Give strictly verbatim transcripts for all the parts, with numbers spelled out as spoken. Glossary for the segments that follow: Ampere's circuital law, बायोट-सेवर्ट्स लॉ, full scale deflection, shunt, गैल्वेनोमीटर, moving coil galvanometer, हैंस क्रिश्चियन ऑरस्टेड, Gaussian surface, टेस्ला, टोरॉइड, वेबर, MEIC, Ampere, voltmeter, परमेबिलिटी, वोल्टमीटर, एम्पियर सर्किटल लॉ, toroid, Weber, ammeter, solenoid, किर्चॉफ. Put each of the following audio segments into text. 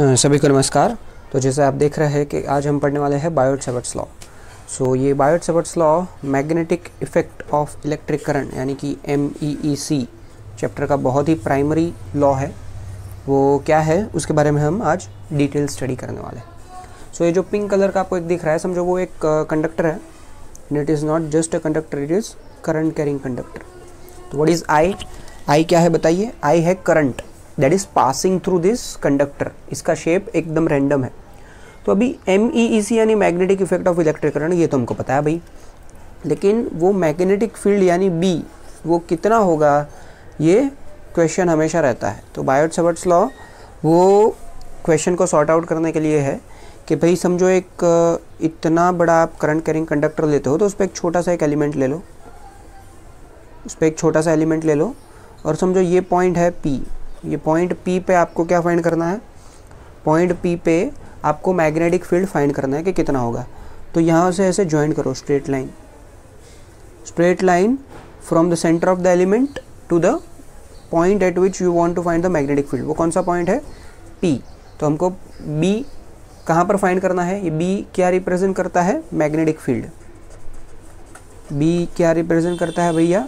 सभी को नमस्कार। तो जैसे आप देख रहे हैं कि आज हम पढ़ने वाले हैं बायोट-सेवर्ट्स लॉ। सो ये बायोट-सेवर्ट्स लॉ magnetic effect of electric current यानी कि एम ई ई सी चैप्टर का बहुत ही प्राइमरी लॉ है। वो क्या है उसके बारे में हम आज डिटेल स्टडी करने वाले हैं। so, सो ये जो पिंक कलर का आपको एक दिख रहा है, समझो वो एक कंडक्टर है। And it is not just a conductor, it is current carrying conductor. तो व्हाट इज़ आई? आई क्या है बताइए? आई है current that is passing through this conductor. इसका शेप एकदम रैंडम है। तो अभी एम ई ई सी यानी magnetic effect of electric current, ये तो हमको पता है भाई, लेकिन वो मैग्नेटिक फील्ड यानी बी वो कितना होगा, ये क्वेश्चन हमेशा रहता है। तो बायोट-सेवर्ट्स लॉ वो क्वेश्चन को सॉर्ट आउट करने के लिए है कि भाई समझो एक इतना बड़ा आप करंट कैरिंग कंडक्टर लेते हो, तो उस पर एक छोटा सा एक एलिमेंट ले लो, उस पर एक छोटा सा एलिमेंट ले लो और समझो ये पॉइंट है पी। ये पॉइंट पी पे आपको क्या फाइंड करना है? पॉइंट पी पे आपको मैग्नेटिक फील्ड फाइंड करना है कि कितना होगा। तो यहाँ से ऐसे ज्वाइन करो straight line, straight line from the centre of the element to the point at which you want to find the magnetic field. वो कौन सा पॉइंट है? पी। तो हमको बी कहाँ पर फाइंड करना है? ये बी क्या रिप्रेजेंट करता है? Magnetic field. बी क्या रिप्रेजेंट करता है भैया?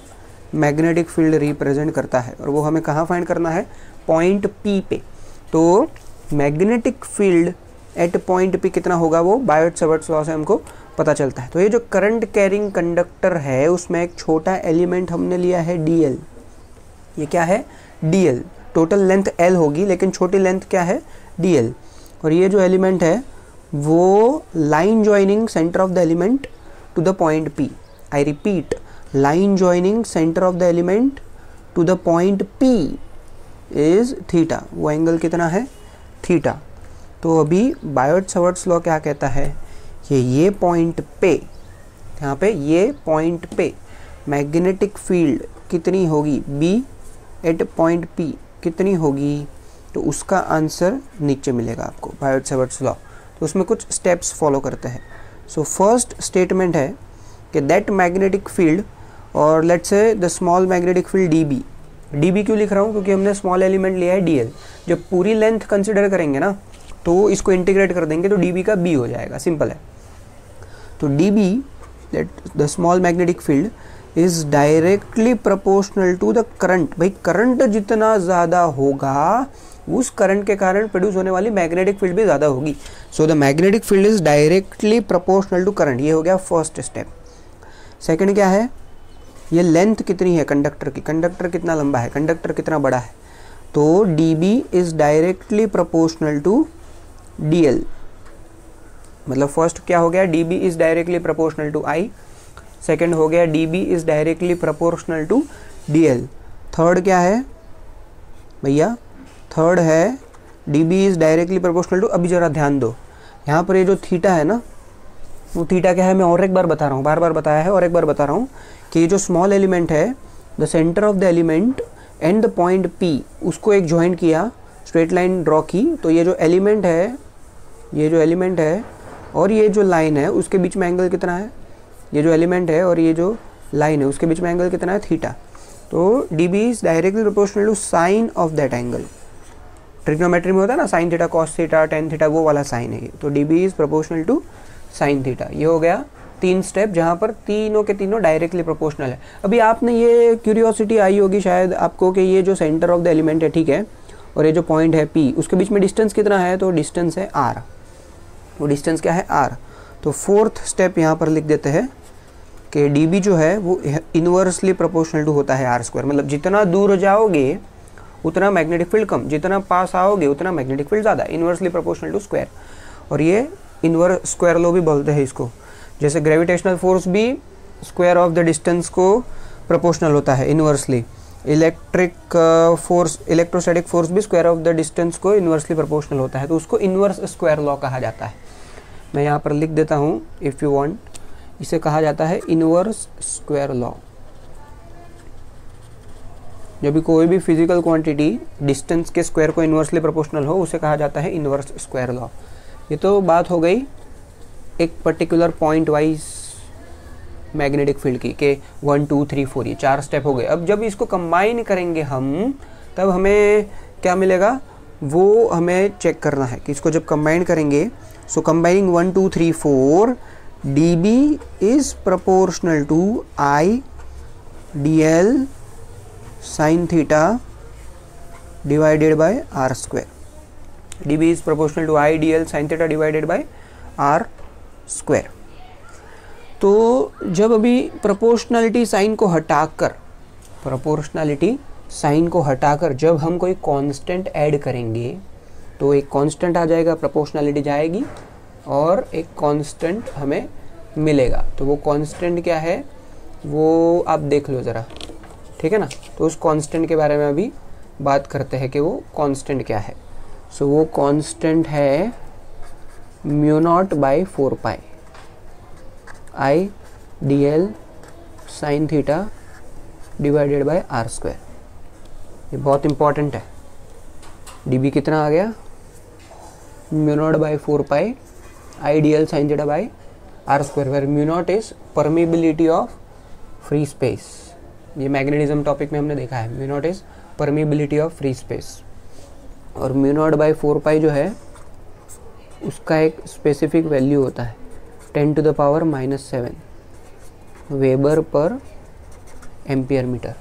मैग्नेटिक फील्ड रिप्रेजेंट करता है। और वो हमें कहाँ फाइंड करना है? पॉइंट पी पे। तो magnetic field at point P कितना होगा, वो बायोट-सेवर्ट्स लॉ से हमको पता चलता है। तो ये जो करंट कैरिंग कंडक्टर है उसमें एक छोटा एलिमेंट हमने लिया है डी एल। ये क्या है? D L. Total length L होगी लेकिन छोटी लेंथ क्या है? D L. और ये जो एलिमेंट है वो line joining centre of the element to the point P. I repeat, line joining centre of the element to the point P is theta. वो एंगल कितना है? थीटा। तो अभी बायोट-सेवर्ट्स लॉ क्या कहता है कि ये पॉइंट पे, यहाँ पे ये पॉइंट पे मैग्नेटिक फील्ड कितनी होगी? बी एट पॉइंट पी कितनी होगी? तो उसका आंसर नीचे मिलेगा आपको बायोट-सेवर्ट्स लॉ। तो उसमें कुछ स्टेप्स फॉलो करते हैं। सो फर्स्ट स्टेटमेंट है कि दैट मैग्नेटिक फील्ड, और let's say the small magnetic field D B. D B क्यों लिख रहा हूँ? क्योंकि हमने स्मॉल एलिमेंट लिया है डी एल। जब पूरी लेंथ कंसिडर करेंगे ना तो इसको इंटीग्रेट कर देंगे तो डी बी का बी हो जाएगा। सिंपल है। तो D B that the small magnetic field is directly proportional to the current. भाई करंट जितना ज़्यादा होगा उस करंट के कारण प्रोड्यूस होने वाली मैग्नेटिक फील्ड भी ज़्यादा होगी। So the magnetic field is directly proportional to current. ये हो गया फर्स्ट स्टेप। सेकेंड क्या है? ये लेंथ कितनी है कंडक्टर की, कंडक्टर कितना लंबा है, कंडक्टर कितना बड़ा है। तो D B is directly proportional to D L. मतलब फर्स्ट क्या हो गया? D B is directly proportional to I. Second हो गया D B is directly proportional to D L. Third क्या है भैया? थर्ड है D B is directly proportional to, अभी ज़रा ध्यान दो यहाँ पर, ये जो थीटा है ना वो थीटा क्या है मैं और एक बार बता रहा हूँ, बार बार बताया है और एक बार बता रहा हूँ कि ये जो स्मॉल एलिमेंट है the centre of the element and the point P, उसको एक ज्वाइन किया, स्ट्रेट लाइन ड्रॉ की, तो ये जो एलिमेंट है, ये जो एलिमेंट है और ये जो लाइन है उसके बीच में एंगल कितना है? ये जो एलिमेंट है और ये जो लाइन है उसके बीच में एंगल कितना है? थीटा। तो D B is directly proportional to sine of that angle. Trigonometry में होता है ना sine theta, cos theta, tan theta, वो वाला साइन है। तो D B is proportional to sine theta. ये हो गया तीन स्टेप जहाँ पर तीनों के तीनों डायरेक्टली प्रोपोर्शनल है। अभी आपने ये क्यूरियोसिटी आई होगी शायद आपको कि ये जो सेंटर ऑफ द एलिमेंट है, ठीक है, और ये जो पॉइंट है पी, उसके बीच में डिस्टेंस कितना है? तो डिस्टेंस है आर। वो डिस्टेंस क्या है? आर। तो फोर्थ स्टेप यहाँ पर लिख देते हैं कि डी बी जो है वो इन्वर्सली प्रोपोर्शनल टू होता है आर स्क्वायर। मतलब जितना दूर जाओगे उतना मैग्नेटिक फील्ड कम, जितना पास आओगे उतना मैग्नेटिक फील्ड ज़्यादा। Inversely proportional to square. और ये इन्वर्स स्क्वायर लॉ भी बोलते हैं इसको। जैसे ग्रेविटेशनल फोर्स भी स्क्वायर ऑफ द डिस्टेंस को प्रोपोर्शनल होता है inversely. Electric force, electrostatic force भी स्क्वायर ऑफ द डिस्टेंस को इन्वर्सली प्रोपोर्शनल होता है। तो उसको इन्वर्स स्क्वायर लॉ कहा जाता है। मैं यहाँ पर लिख देता हूँ इफ़ यू वांट। इसे कहा जाता है इन्वर्स स्क्वायर लॉ। जब भी कोई भी फिजिकल क्वांटिटी डिस्टेंस के स्क्वायर को इन्वर्सली प्रोपोर्शनल हो उसे कहा जाता है इन्वर्स स्क्वायर लॉ। ये तो बात हो गई एक particular point wise magnetic field की के वन टू थ्री फोर, ये चार स्टेप हो गए। अब जब इसको कंबाइन करेंगे हम तब हमें क्या मिलेगा? वो हमें चेक करना है कि इसको जब कंबाइन करेंगे, so combining one two three four D B is proportional to I D L sine theta divided by R square. D B is proportional to I D L sine theta divided by R square. तो जब अभी proportionality sign को हटाकर proportionality sign को हटाकर जब हम कोई कांस्टेंट ऐड करेंगे तो एक कांस्टेंट आ जाएगा, प्रपोर्शनलिटी जाएगी और एक कांस्टेंट हमें मिलेगा. तो वो कांस्टेंट क्या है वो आप देख लो ज़रा, ठीक है ना. तो उस कांस्टेंट के बारे में अभी बात करते हैं कि वो कांस्टेंट क्या है. सो so, वो कांस्टेंट है mu naught by four pi I D L sine theta divided by R square. ये बहुत इम्पॉर्टेंट है. डी बी कितना आ गया, mu naught by four pi I D L sine theta by R square, where mu naught is परमेबिलिटी of free space. ये magnetism topic में हमने देखा है, mu naught is परमेबिलिटी of free space. और mu naught by four pi जो है उसका एक स्पेसिफिक वैल्यू होता है ten to the power minus seven वेबर per ampere metre.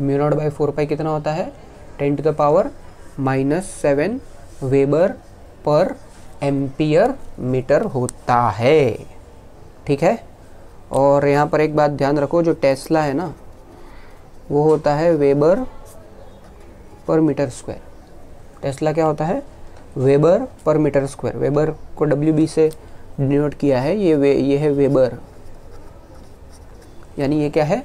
Mu naught by four pi कितना होता है, ten to the power minus seven वेबर per ampere metre होता है, ठीक है. और यहाँ पर एक बात ध्यान रखो, जो टेस्ला है ना वो होता है वेबर per metre square. टेस्ला क्या होता है, वेबर per metre square. वेबर को डब्ल्यू बी से डिनोट किया है. ये वे ये है वेबर, यानी ये क्या है,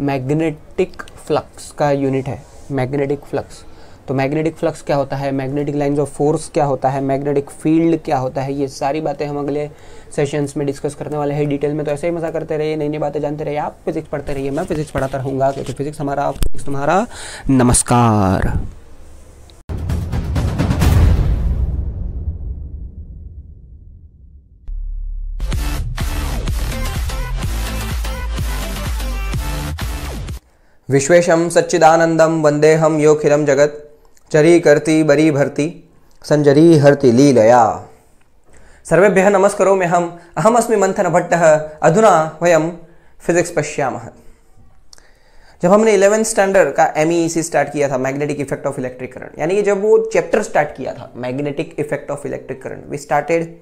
मैग्नेटिक फ्लक्स का यूनिट है, मैग्नेटिक फ्लक्स. तो मैग्नेटिक फ्लक्स क्या होता है, मैग्नेटिक लाइंस ऑफ फोर्स क्या होता है, मैग्नेटिक फील्ड क्या होता है, ये सारी बातें हम अगले सेशंस में डिस्कस करने वाले हैं डिटेल में. तो ऐसे ही मजा करते रहिए, नई नई बातें जानते रहिए. आप फिजिक्स पढ़ते रहिए, मैं फिजिक्स पढ़ाता रहूँगा क्योंकि फिजिक्स हमारा, फिजिक्स तुम्हारा. नमस्कार. विश्वेशम सच्चिदानंदम वंदेहम योखिलम जगत चरी करती बरी भरती संजरी हरति लीलया. सर्वेभ्यः नमस्कारोऽहम् अहमस्मि मंथनभट्टः. अधुना वयम फिजिक्स पश्यामः. जब हमने इलेवेंथ स्टैंडर्ड का एमईसी स्टार्ट किया था, magnetic effect of electric current, यानी कि जब वो चैप्टर स्टार्ट किया था magnetic effect of electric current, we started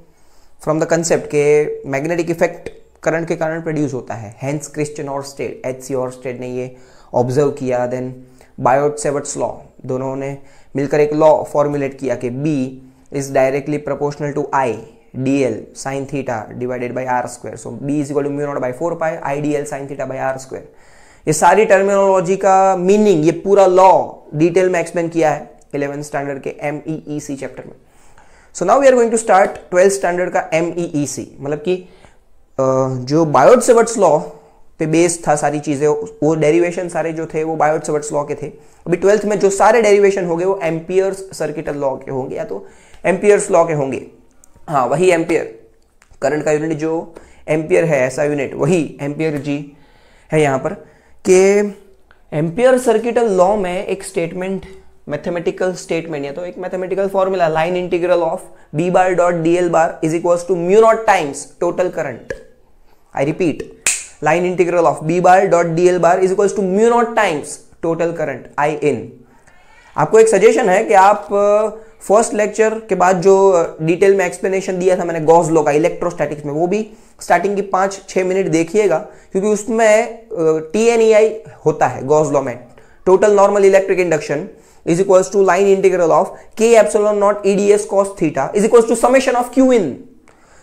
from the concept के मैग्नेटिक इफेक्ट करंट के कारण प्रोड्यूस होता है. हैंस क्रिश्चियन ऑरस्टेड, H C Oersted ने ये ऑब्जर्व किया. देन बायोट-सेवर्ट्स लॉ, दोनों ने मिलकर एक लॉ फॉर्मुलेट किया कि B is directly proportional to I dl sine theta divided by r square. So B is equal to mu naught by four pi I dl sine theta by r square. ये सारी terminology का meaning, ये पूरा law detail में explain किया है eleventh standard के MEEC chapter में. So now we are going to start twelfth standard का एमईईसी, मतलब कि जो बायोट-सेवर्ट्स लॉ पे बेस था सारी चीज़ें, वो डेरिवेशन सारे जो थे वो बायोट-सेवर्ट्स लॉ के थे. अभी ट्वेल्थ में जो सारे डेरिवेशन होंगे वो एम्पियर्स सर्किटल लॉ के होंगे, या तो एम्पियर्स लॉ के होंगे. हाँ, वही एम्पियर करंट का यूनिट जो एम्पियर है, ऐसा यूनिट वही एम्पियर जी है. यहाँ पर कि एम्पियर सर्किटल लॉ में एक स्टेटमेंट, मैथमेटिकल स्टेटमेंट या तो एक mathematical formula, line integral of B bar dot D L bar is equals to mu not times total current. I repeat, line integral of b bar dot dl bar is equals to mu naught times total current I in. आपको एक suggestion है कि आप first uh, lecture के बाद जो detail uh, में explanation दिया था मैंने गॉस लॉ का इलेक्ट्रोस्टैटिक्स में, वो भी स्टार्टिंग की पाँच छः मिनट देखिएगा, क्योंकि उसमें टी एन ई आई होता है गॉस लॉ में. Total normal electric induction is equals to line integral of के epsilon naught E D S cos theta is equals to summation of Q in.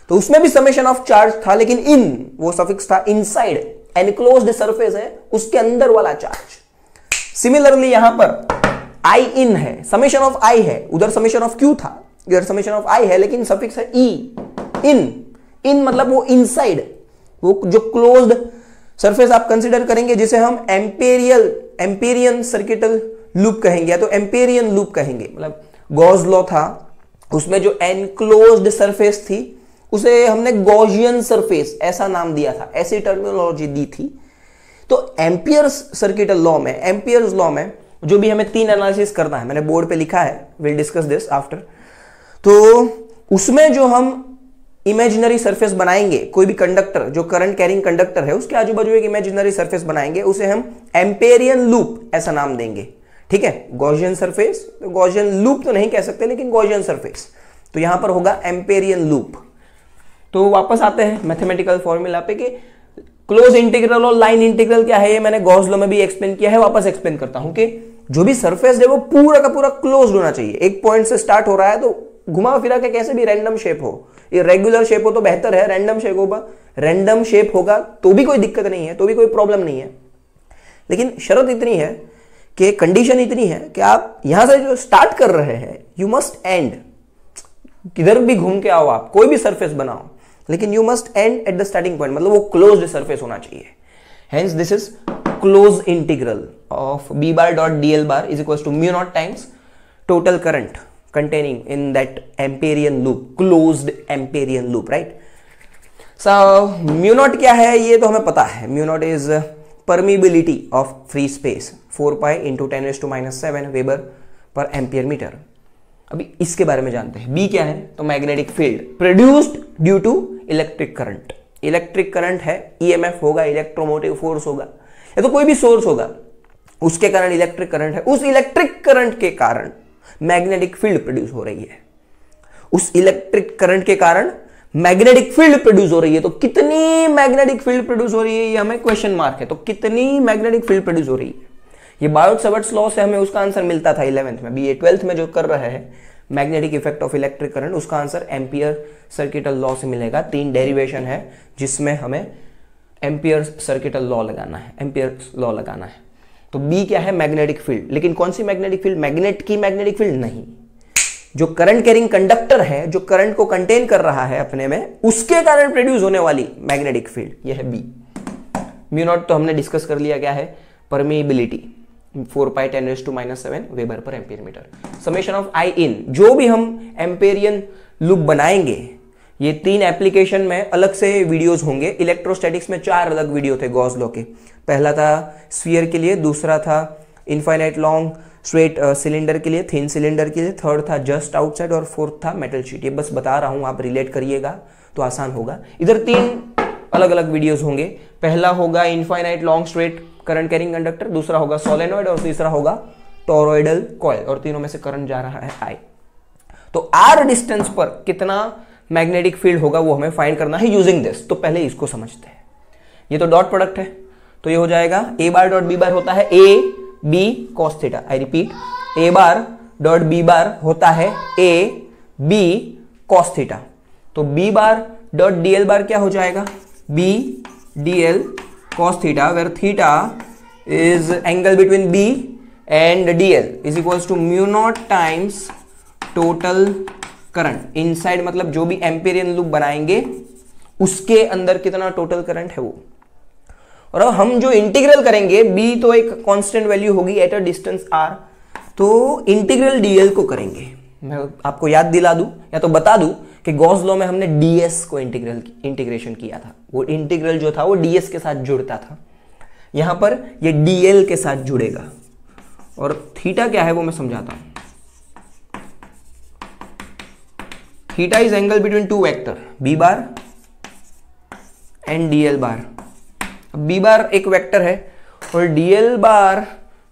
तो उसमें भी समेशन ऑफ चार्ज था, लेकिन इन वो सफिक्स था, इनसाइड एनक्लोज्ड सरफेस है उसके अंदर वाला चार्ज. सिमिलरली यहां पर आई इन है, समेशन ऑफ आई है, उधर समेशन ऑफ क्यू था, इधर समेशन ऑफ आई है, लेकिन सफिक्स है ई इन. इन मतलब वो इनसाइड, वो जो क्लोज्ड सरफेस आप कंसिडर करेंगे, जिसे हम एम्पेरियल एम्पेरियन सर्किटल लूप कहेंगे या तो एम्पेरियन लूप कहेंगे. मतलब गॉस लॉ था, उसमें जो एनक्लोज्ड सरफेस थी उसे हमने गॉसियन सरफेस ऐसा नाम दिया था, ऐसी टर्मिनोलॉजी दी थी. तो एम्पियर्स सर्किटल लॉ में, एम्पियर्स लॉ में जो भी हमें तीन एनालिसिस करना है, मैंने बोर्ड पे लिखा है, विल डिस्कस दिस आफ्टर। तो उसमें जो हम इमेजिनरी सरफेस बनाएंगे, कोई भी कंडक्टर जो करंट कैरिंग कंडक्टर है उसके आजू बाजू एक इमेजिनरी सरफेस बनाएंगे, उसे हम एम्पेरियन लूप ऐसा नाम देंगे। ठीक है, गॉसियन सरफेस, तो गॉसियन लूप तो नहीं कह सकते लेकिन गॉसियन सरफेस, तो यहां पर होगा एम्पेरियन लूप। तो वापस आते हैं मैथमेटिकल फॉर्मूला पे कि क्लोज इंटीग्रल और लाइन इंटीग्रल क्या है, ये मैंने गॉस लॉ में भी एक्सप्लेन किया है, वापस एक्सप्लेन करता हूं कि जो भी सरफेस है वो पूरा का पूरा क्लोज होना चाहिए, एक पॉइंट से स्टार्ट हो रहा है तो घुमा फिरा के कैसे भी रैंडम शेप हो, ये रेगुलर शेप हो तो बेहतर है, रैंडम शेप होगा रैंडम शेप होगा तो भी कोई दिक्कत नहीं है, तो भी कोई प्रॉब्लम नहीं है, लेकिन शर्त इतनी है कि कंडीशन इतनी है कि आप यहां से जो स्टार्ट कर रहे हैं यू मस्ट एंड, किधर भी घूम के आओ आप, कोई भी सरफेस बनाओ, लेकिन you must end at the starting point, मतलब वो क्लोज्ड सरफेस होना चाहिए। Hence this is close integral of B bar dot D L bar is equal to mu not times total current containing in that Amperian loop, closed Amperian loop, right? So mu naught क्या है ये तो हमें पता है, mu naught is permeability of free space, four pi into ten raised to minus seven Weber per ampere meter। अभी इसके बारे में जानते हैं। B क्या है तो magnetic field produced due to electric current, electric current है, E M F होगा, electromotive force होगा, या तो कोई भी सोर्स होगा उसके कारण इलेक्ट्रिक करंट है, उस इलेक्ट्रिक करंट के कारण मैग्नेटिक फील्ड प्रोड्यूस हो रही है, उस इलेक्ट्रिक करंट के कारण मैग्नेटिक फील्ड प्रोड्यूस हो रही है, तो कितनी मैग्नेटिक फील्ड प्रोड्यूस हो रही है ये हमें क्वेश्चन मार्क है, तो कितनी मैग्नेटिक फील्ड प्रोड्यूस हो रही है, ये बायोट-सवर्ट्स लॉ से हमें उसका आंसर मिलता था इलेवेंथ में, बी ए ट्वेल्थ में जो कर रहे हैं magnetic effect of electric current, उसका आंसर एम्पियर सर्किटल लॉ से मिलेगा। तीन डेरिवेशन है जिसमें हमें एम्पियर सर्किटल लॉ लगाना है, एम्पियर लॉ लगाना है। तो बी क्या है मैग्नेटिक फील्ड, लेकिन कौन सी मैग्नेटिक फील्ड, मैग्नेट की मैग्नेटिक फील्ड नहीं, जो करंट कैरिंग कंडक्टर है, जो करंट को कंटेन कर रहा है अपने में, उसके कारण प्रोड्यूस होने वाली मैग्नेटिक फील्ड, ये है बी। म्यू नॉट तो हमने डिस्कस कर लिया, क्या है परमेबिलिटी, four pi ten raise to minus seven वेबर per ampere metre. Summation of I in, जो भी हम एम्पेरियन लूप बनाएंगे, ये तीन एप्लीकेशन में अलग से वीडियोस होंगे, इलेक्ट्रोस्टैटिक्स में चार अलग वीडियो थे गॉस लॉ के, पहला था स्फीयर के लिए, दूसरा था इनफाइनाइट लॉन्ग स्ट्रेट सिलेंडर के लिए, थिन सिलेंडर के लिए, थर्ड था जस्ट आउटसाइड, और फोर्थ था मेटल शीट। ये बस बता रहा हूँ, आप रिलेट करिएगा तो आसान होगा। इधर तीन अलग अलग वीडियोज होंगे, पहला होगा infinite long straight current carrying conductor, दूसरा होगा सोलेनॉइड, और तीसरा होगा टोरोइडल कॉयल, और तीनों में से करंट जा रहा है आई। तो आर डिस्टेंस पर कितना मैग्नेटिक फील्ड होगा वो हमें फाइंड करना है यूजिंग दिस। तो पहले इसको समझते हैं, ये तो डॉट प्रोडक्ट है तो ये हो जाएगा ए बार डॉट बी बार होता है A B cos theta, I repeat A bar dot B bar होता है ए बी कॉस थीटा। तो B bar dot D L bar क्या हो जाएगा, B D L cos theta, where theta is angle between B and D L is equals to mu not times total current inside, मतलब जो भी Amperian loop बनाएंगे उसके अंदर कितना टोटल करंट है वो। और अब हम जो इंटीग्रल करेंगे, b तो एक कांस्टेंट वैल्यू होगी एट अ डिस्टेंस r, तो इंटीग्रल dl को करेंगे। मैं आपको याद दिला दूं या तो बता दूं कि गॉस लॉ में हमने ds को इंटीग्रल इंटीग्रेशन किया था, वो इंटीग्रल जो था वो ds के साथ जुड़ता था, यहां पर ये dl के साथ जुड़ेगा। और थीटा क्या है वो मैं समझाता हूं, theta is angle between two vector B bar and DL bar. B bar एक वेक्टर है और डीएल बार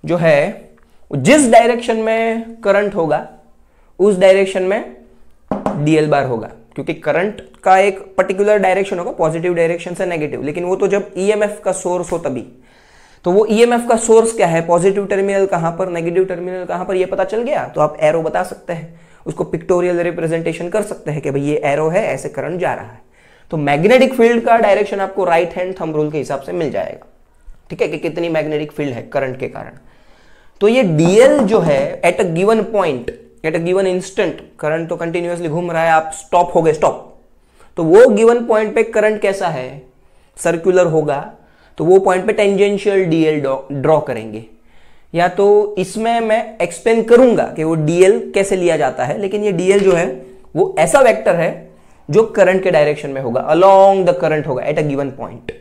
जो है जिस डायरेक्शन में करंट होगा उस डायरेक्शन में डीएल बार होगा, क्योंकि करंट का एक पर्टिकुलर डायरेक्शन होगा, पॉजिटिव डायरेक्शन से नेगेटिव, लेकिन वो तो जब ईएमएफ का सोर्स हो तभी। तो वो ईएमएफ का सोर्स क्या है, पॉजिटिव टर्मिनल कहां पर, नेगेटिव टर्मिनल कहां पर, ये पता चल गया तो आप एरो बता सकते हैं, उसको पिक्टोरियल रिप्रेजेंटेशन कर सकते हैं कि भाई ये एरो है, ऐसे करंट जा रहा है। तो मैग्नेटिक फील्ड का डायरेक्शन आपको राइट हैंड थंब रूल के हिसाब से मिल जाएगा, ठीक है, कि कितनी मैग्नेटिक फील्ड है करंट के कारण। तो ये डीएल जो है at a given point, at a given instant, current तो कंटिन्यूअसली घूम रहा है, आप स्टॉप हो गए, स्टॉप, तो वो गिवन पॉइंट पे करंट कैसा है, सर्कुलर होगा, तो वो पॉइंट पे टेंजेंशियल डीएल ड्रॉ करेंगे। या तो इसमें मैं एक्सप्लेन करूंगा कि वो डीएल कैसे लिया जाता है, लेकिन ये डीएल जो है वो ऐसा वेक्टर है जो करंट के डायरेक्शन में होगा, अलोंग द करंट होगा एट अ गिवन पॉइंट।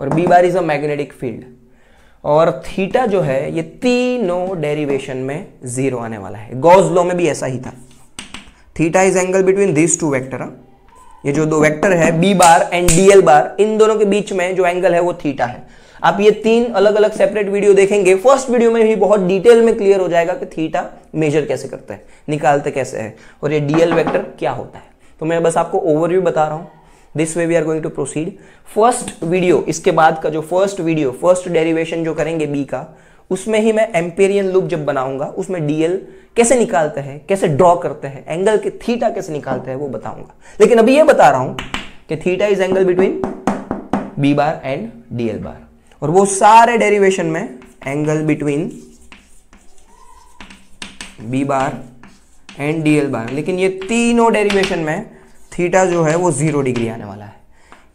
और B bar is a magnetic field, और थीटा जो है ये तीनों डेरिवेशन में जीरो आने वाला है। गॉस लॉ में भी ऐसा ही था, theta is angle between this two vector. ये जो दो वेक्टर है B bar and DL bar, इन दोनों के बीच में जो एंगल है वो थीटा है। आप ये तीन अलग अलग सेपरेट वीडियो देखेंगे, फर्स्ट वीडियो में भी बहुत डिटेल में क्लियर हो जाएगा कि थीटा मेजर कैसे करते हैं, निकालते कैसे हैं और ये डीएल वेक्टर क्या होता है। तो मैं बस आपको ओवरव्यू बता रहा हूँ। This way we are going to proceed. First video, इसके बाद का जो फर्स्ट वीडियो, फर्स्ट डेरिवेशन जो करेंगे बी का, उसमें ही मैं एम्पेरियन लूप जब बनाऊंगा उसमें डीएल कैसे निकालते हैं, कैसे ड्रॉ करते हैं, एंगल के थीटा कैसे निकालते हैं वो बताऊंगा। लेकिन अभी ये बता रहा हूं कि theta is angle between B bar and DL bar, और वो सारे डेरिवेशन में angle between B bar and DL bar, लेकिन ये तीनों डेरिवेशन में थीटा जो है वो जीरो डिग्री आने वाला है।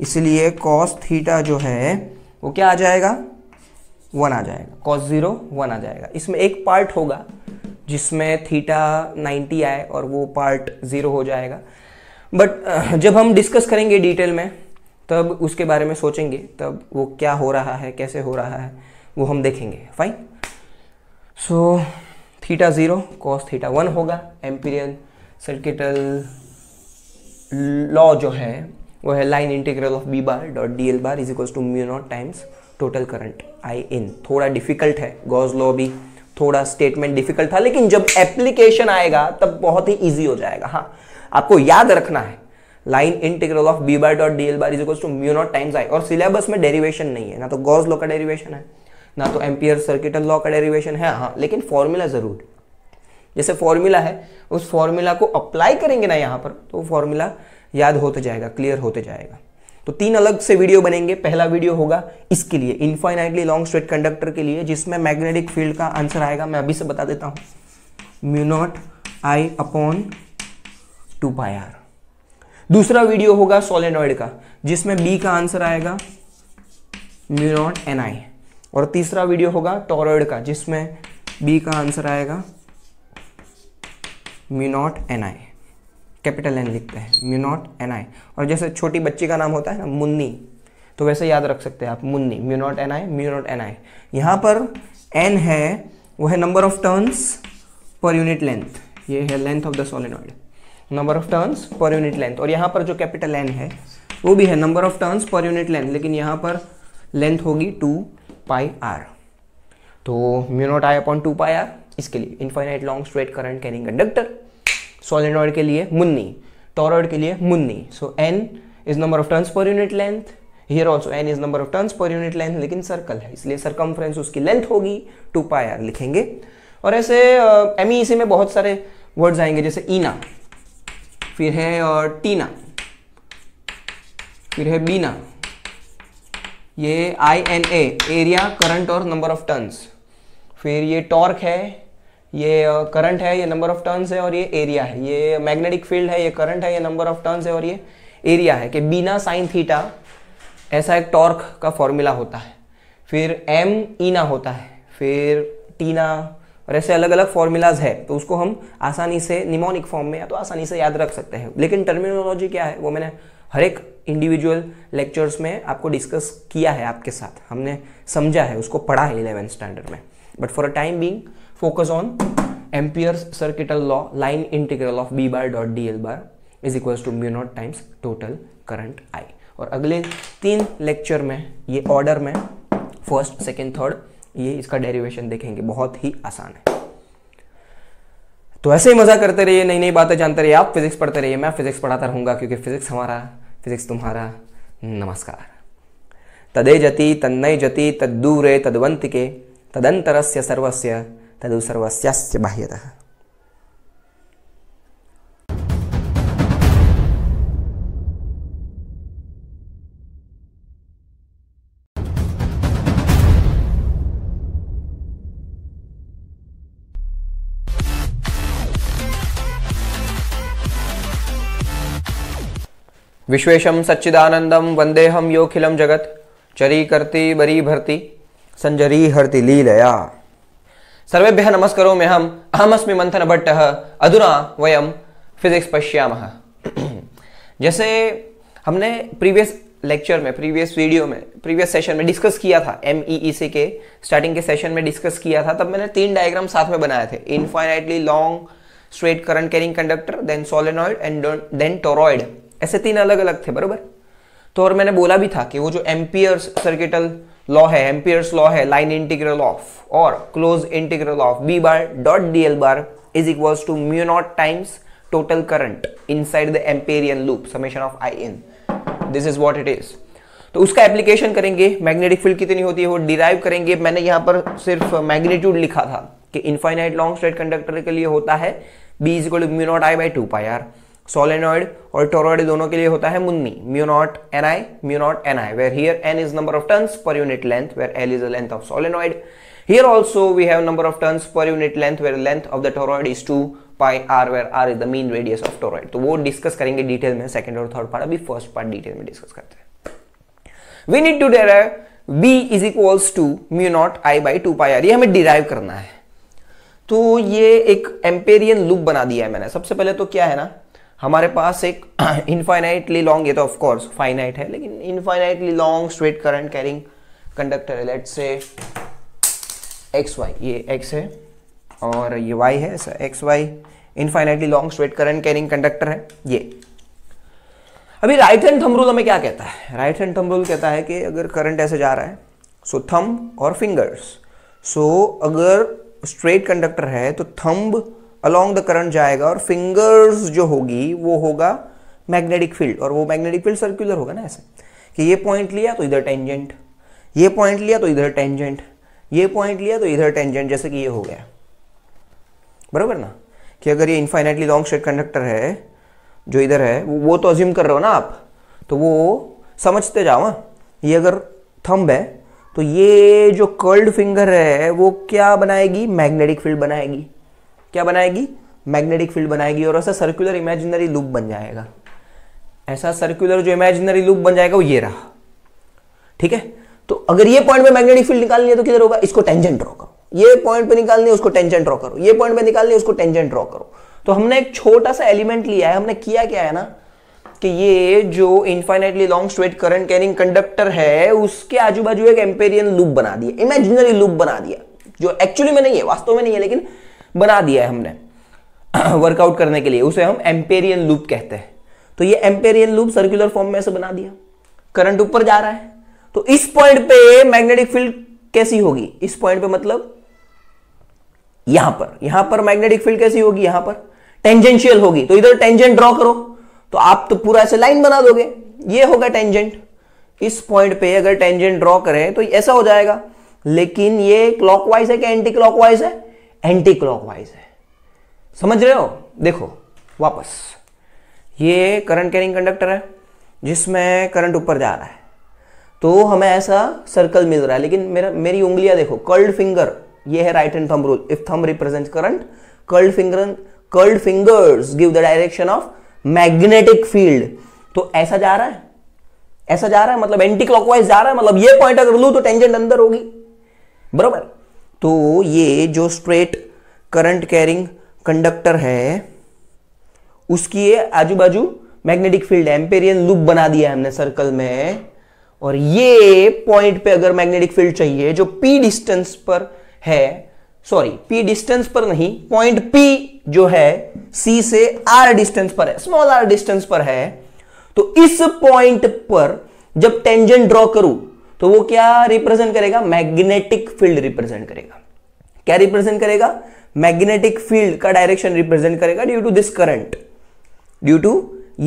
इसलिए कॉस थीटा जो है वो क्या आ जाएगा, वन आ जाएगा। कॉस जीरो वन आ जाएगा। इसमें एक पार्ट होगा जिसमें थीटा नाइन्टी आए और वो पार्ट जीरो हो जाएगा, बट जब हम डिस्कस करेंगे डिटेल में तब उसके बारे में सोचेंगे, तब वो क्या हो रहा है, कैसे हो रहा है वो हम देखेंगे। Fine. So theta zero, cos theta one होगा। एम्पीरियन सर्किटल लॉ जो है वो है line integral of B bar dot D L bar is equals to mu not times total current I in. थोड़ा डिफिकल्ट है, गॉस लॉ भी थोड़ा statement difficult था, लेकिन जब एप्लीकेशन आएगा तब बहुत ही इजी हो जाएगा। हाँ, आपको याद रखना है line integral of B bar dot D L bar is equals to mu not times I. और सिलेबस में डेरिवेशन नहीं है, ना तो गॉस लॉ का डेरिवेशन है ना तो एम्पियर सर्किटल लॉ का डेरिवेशन है। हाँ, लेकिन फॉर्मूला जरूर, जैसे फॉर्मूला है उस फॉर्मूला को अप्लाई करेंगे ना यहाँ पर, तो फॉर्मूला याद होते जाएगा, क्लियर होते जाएगा। तो तीन अलग से वीडियो बनेंगे। पहला वीडियो होगा इसके लिए, इनफाइनाइटली लॉन्ग स्ट्रेट कंडक्टर के लिए, जिसमें मैग्नेटिक फील्ड का आंसर आएगा, मैं अभी से बता देता हूँ, mu naught I upon two pi R. दूसरा वीडियो होगा सोलेनॉइड का, जिसमें बी का आंसर आएगा म्यू नॉट एन आई। और तीसरा वीडियो होगा टोरॉइड का, जिसमें बी का आंसर आएगा mu not N I. Capital N लिखते हैं, म्यू नॉट एन आई। और जैसे छोटी बच्ची का नाम होता है ना मुन्नी, तो वैसे याद रख सकते हैं आप, Munni, mu not N I, mu not N I. यहाँ पर एन है वो है नंबर ऑफ टर्न्स पर यूनिट लेंथ, ये है length of the solenoid, number of turns पर यूनिट लेंथ। और यहाँ पर जो कैपिटल एन है वो भी है नंबर ऑफ टर्न्स पर यूनिट लेंथ, लेकिन यहाँ पर लेंथ होगी टू पाई आर। तो mu naught I upon two pi R इसके लिए, infinite long straight current carrying conductor. Solenoid के लिए मुन्नी, टॉरॉइड के लिए Munni. So N is number of turns पर unit length, here also N is number of turns पर unit length, लेकिन circle है इसलिए सरकमफ्रेंस उसकी लेंथ होगी टू पाई आर लिखेंगे। और ऐसे एम ई सी में बहुत सारे वर्ड्स आएंगे, जैसे ईना, फिर है और टीना, फिर है बीना, ये I N A area current और नंबर ऑफ टर्न्स, फिर ये टॉर्क है, ये करंट है, ये नंबर ऑफ टर्न्स है और ये एरिया है, ये मैग्नेटिक फील्ड है, ये करंट है, ये नंबर ऑफ टर्न्स है और ये एरिया है। कि बीना साइन थीटा ऐसा एक टॉर्क का फॉर्मूला होता है, फिर एम ईना होता है, फिर टीना, और ऐसे अलग अलग फॉर्मूलाज है। तो उसको हम आसानी से निमोनिक फॉर्म में या तो आसानी से याद रख सकते हैं, लेकिन टर्मिनोलॉजी क्या है वो मैंने हर एक इंडिविजुअल लेक्चर्स में आपको डिस्कस किया है, आपके साथ हमने समझा है, उसको पढ़ा है इलेवेंथ स्टैंडर्ड में। But for a time being focus on Ampere's circuital law, line integral of B bar dot D L bar is equals to mu not times total current I. और अगले तीन लेक्चर में ये order में first, second, third, ये इसका derivation देखेंगे। बहुत ही आसान है। तो ऐसे ही मजा करते रहिए, नई नई बातें जानते रहिए, आप फिजिक्स पढ़ते रहिए, मैं फिजिक्स पढ़ाता रहूंगा, क्योंकि फिजिक्स हमारा, फिजिक्स तुम्हारा। नमस्कार। तदे जति तन्नय जति तद्दूरे तद्वंतिके तदंतरस्य सर्वस्य तदु सर्वस्यास्य बाह्यतः। विश्वेशं सच्चिदानंदं वंदेहं योखिलं जगत चरीकर्ति बरीभर्ति संजरी हरति लीलया। सर्वेभ्यः नमस्कारो मेहम् अहमस्मि मंथन भट्टः अधुना वयम् फिजिक्स पश्यामः। जैसे हमने प्रीवियस लेक्चर में, प्रीवियस वीडियो में, प्रीवियस सेशन में डिस्कस किया था, एमईईसी के स्टार्टिंग के सेशन में डिस्कस किया था। तब मैंने तीन डायग्राम साथ में बनाए थे, infinitely long straight current carrying conductor, then solenoid and then टोरॉइड, ऐसे तीन अलग अलग थे बरोबर। तो और मैंने बोला भी था कि वो जो एम्पियर्स सर्किटल लॉ है, एम्पियर्स लॉ है लाइन इंटीग्रल ऑफ और close integral of B bar dot D L bar is equals to mu not times total current inside the Amperian loop summation of I N, this is what it is. तो उसका application करेंगे, magnetic field कितनी होती है वो derive करेंगे। मैंने यहाँ पर सिर्फ मैग्नीट्यूड लिखा था कि इनफाइनाइट लॉन्ग स्ट्रेट कंडक्टर के लिए होता है B is equal to mu naught I by two pi R, solenoid और टोरॉइड दोनों के लिए होता है Munni mu not N I, mu not N I, where here N is number of turns पर unit length, where L is the length of solenoid, here also we have number of turns पर unit length, where length of the टोरॉइड is two pi R, where are is the mean radius of टोरॉइड। तो वो discuss करेंगे detail में, second और third part, अभी first part detail में discuss करते हैं। We need to derive B is equals to mu naught I by two pi R, ये हमें डिराइव करना है। तो ये एक एम्पेरियन लूप बना दिया है मैंने। सबसे पहले तो क्या है ना, हमारे पास एक इनफाइनाइटली लॉन्ग, ये तो ऑफ कोर्स फाइनाइट है, लेकिन infinitely long straight current carrying conductor है, लेट्स से एक्स वाई, ये एक्स है और ये वाई है, ऐसा X Y infinitely long straight current carrying conductor है ये। अभी राइट हैंड थंब रूल हमें क्या कहता है, राइट हैंड थंब रूल कहता है कि अगर करंट ऐसे जा रहा है, सो थंब और फिंगर्स, सो अगर स्ट्रेट कंडक्टर है तो थंब अलॉन्ग द करंट जाएगा और फिंगर्स जो होगी वो होगा मैग्नेटिक फील्ड, और वो मैग्नेटिक फील्ड सर्कुलर होगा ना, ऐसे कि ये पॉइंट लिया तो इधर टेंजेंट, ये पॉइंट लिया तो इधर टेंजेंट, ये पॉइंट लिया तो इधर टेंजेंट, जैसे कि ये हो गया बरोबर ना। कि अगर ये इनफाइनाइटली लॉन्ग स्ट्रेट कंडक्टर है जो इधर है वो, वो तो अज्यूम कर रहे हो ना आप, तो वो समझते जाओ। ये अगर थंब है तो ये जो कर्ल्ड फिंगर है वो क्या बनाएगी, मैग्नेटिक फील्ड बनाएगी, क्या बनाएगी, मैग्नेटिक फील्ड बनाएगी, और ऐसा सर्कुलर इमेजिनरी लूप बन जाएगा। ऐसा सर्कुलर जो इमेजिनरी लूप बन जाएगा वो ये रहा, ठीक है। तो अगर ये पॉइंट पे मैग्नेटिक फील्ड निकालनी है तो किधर होगा, इसको टेंजेंट ड्रॉ करो, ये पॉइंट पे निकालनी है उसको टेंजेंट ड्रॉ करो, ये पॉइंट पे निकालनी है उसको टेंजेंट ड्रॉ करो। तो हमने एक छोटा सा एलिमेंट लिया है, हमने किया क्या है ना कि ये जो infinitely long straight current carrying conductor है उसके आजू बाजू एक एम्पेरियन लूप बना दिया, इमेजिनरी लूप बना दिया, जो एक्चुअली में नहीं है, वास्तव में नहीं है, लेकिन बना दिया है हमने वर्कआउट करने के लिए, उसे हम एम्पेरियन लूप कहते हैं। तो ये एम्पेरियन लूप सर्कुलर फॉर्म में ऐसे बना दिया, करंट ऊपर जा रहा है तो इस पॉइंट पे मैग्नेटिक फील्ड कैसी होगी, इस पॉइंट पे मतलब यहां पर, यहां पर मैग्नेटिक फील्ड कैसी होगी, यहां पर टेंजेंशियल होगी, तो इधर टेंजेंट ड्रॉ करो, तो आप तो पूरा ऐसे लाइन बना दोगे, ये होगा टेंजेंट, इस पॉइंट पे अगर टेंजेंट ड्रॉ करें तो ऐसा हो जाएगा। लेकिन ये क्लॉकवाइज है कि एंटी क्लॉकवाइज है, एंटी क्लॉकवाइज है, समझ रहे हो। देखो वापस, ये करंट कैरिंग कंडक्टर है जिसमें करंट ऊपर जा रहा है तो हमें ऐसा सर्कल मिल रहा है, लेकिन मेरा मेरी उंगलियां देखो, कर्ल्ड फिंगर, ये है right hand thumb rule, if thumb represent current, curled finger, curled fingers give the direction of magnetic field. तो ऐसा जा रहा है, ऐसा जा रहा है मतलब एंटी क्लॉकवाइज जा रहा है, मतलब ये पॉइंट अगर लूं तो टेंजेंट अंदर होगी बरोबर। तो ये जो स्ट्रेट करंट कैरिंग कंडक्टर है उसकी ये आजू बाजू मैग्नेटिक फील्ड, एम्पेरियन लूप बना दिया हमने सर्कल में, और ये पॉइंट पे अगर मैग्नेटिक फील्ड चाहिए जो P डिस्टेंस पर है, सॉरी P डिस्टेंस पर नहीं, पॉइंट P जो है C से R डिस्टेंस पर है, स्मॉल r डिस्टेंस पर है, तो इस पॉइंट पर जब टेंजेंट ड्रॉ करूं तो वो क्या रिप्रेजेंट करेगा, मैग्नेटिक फील्ड रिप्रेजेंट करेगा। क्या रिप्रेजेंट करेगा, मैग्नेटिक फील्ड का डायरेक्शन रिप्रेजेंट करेगा due to this current, due to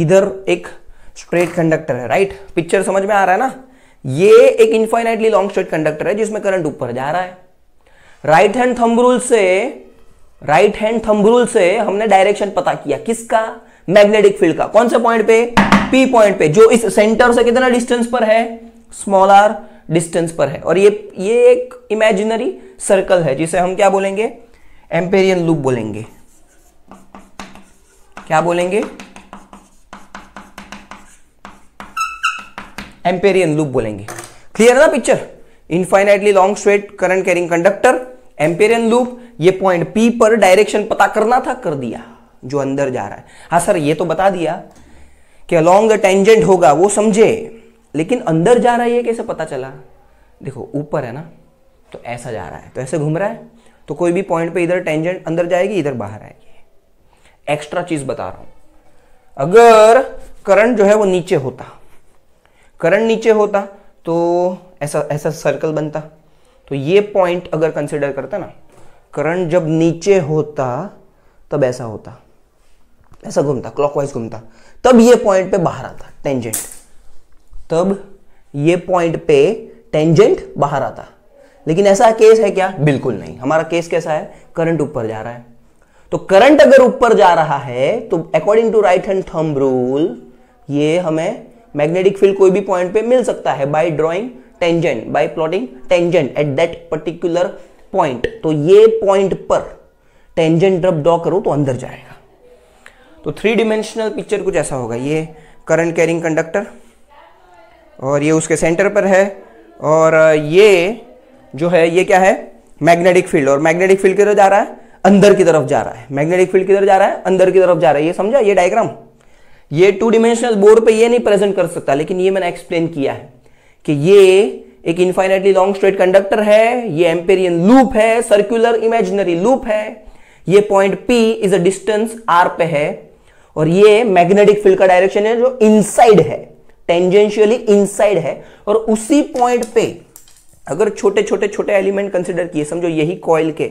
इधर एक स्ट्रेट कंडक्टर है, राइट, पिक्चर समझ में आ रहा है ना। ये एक इनफाइनाइटली लॉन्ग स्ट्रेट कंडक्टर है जिसमें करंट ऊपर जा रहा है, राइट हैंड थंब रूल से, राइट हैंड थंब रूल से हमने डायरेक्शन पता किया किसका, मैग्नेटिक फील्ड का, कौन से पॉइंट पे, पी पॉइंट पे, जो इस सेंटर से कितना डिस्टेंस पर है, स्मॉल आर डिस्टेंस पर है, और ये ये एक इमेजिनरी सर्कल है जिसे हम क्या बोलेंगे, एम्पेरियन लूप बोलेंगे, क्या बोलेंगे, एम्पेरियन लूप बोलेंगे। क्लियर है ना picture, infinitely long straight current carrying conductor, Amperian loop, ये पॉइंट पी पर डायरेक्शन पता करना था, कर दिया, जो अंदर जा रहा है। हाँ सर ये तो बता दिया कि अलॉन्ग द टेंजेंट होगा, वो समझे, लेकिन अंदर जा रहा है, ये कैसे पता चला? देखो ऊपर है ना, तो ऐसा जा रहा है, तो ऐसे घूम रहा है, तो कोई भी पॉइंट पे इधर टेंजेंट अंदर जाएगी, इधर बाहर आएगी। एक्स्ट्रा चीज बता रहा हूं, अगर करंट जो है वो नीचे होता, करंट नीचे होता तो ऐसा ऐसा सर्कल बनता। तो ये पॉइंट अगर कंसिडर करता ना, करंट जब नीचे होता तब ऐसा होता, ऐसा घूमता, क्लॉकवाइज घूमता, तब ये पॉइंट पे बाहर आता टेंजेंट, तब ये पॉइंट पे टेंजेंट बाहर आता। लेकिन ऐसा केस है क्या? बिल्कुल नहीं। हमारा केस कैसा है? करंट ऊपर जा रहा है। तो करंट अगर ऊपर जा रहा है तो according to right hand thumb rule ये हमें मैग्नेटिक फील्ड कोई भी पॉइंट पे मिल सकता है by drawing tangent, by plotting tangent at that particular point. तो ये पॉइंट पर टेंजेंट ड्रॉप ड्रॉ करो तो अंदर जाएगा। तो थ्री डिमेंशनल पिक्चर कुछ ऐसा होगा, ये करंट कैरिंग कंडक्टर और ये उसके सेंटर पर है, और ये जो है ये क्या है? Magnetic field. और मैग्नेटिक फील्ड किधर जा रहा है? अंदर की तरफ जा रहा है। मैग्नेटिक फील्ड किधर जा रहा है? अंदर की तरफ जा रहा है। ये समझा? ये डायग्राम ये टू डिमेंशनल बोर्ड पे ये नहीं प्रेजेंट कर सकता, लेकिन ये मैंने एक्सप्लेन किया है कि ये एक इनफाइनाइटली लॉन्ग स्ट्रेट कंडक्टर है, ये एम्पेरियन लूप है, सर्कुलर इमेजिनरी लूप है, ये point P is a distance R पे है, और ये मैग्नेटिक फील्ड का डायरेक्शन है जो इनसाइड है, टेंजेंशियली इनसाइड है। और उसी पॉइंट पे अगर छोटे छोटे छोटे एलिमेंट कंसिडर किए, समझो यही कॉइल के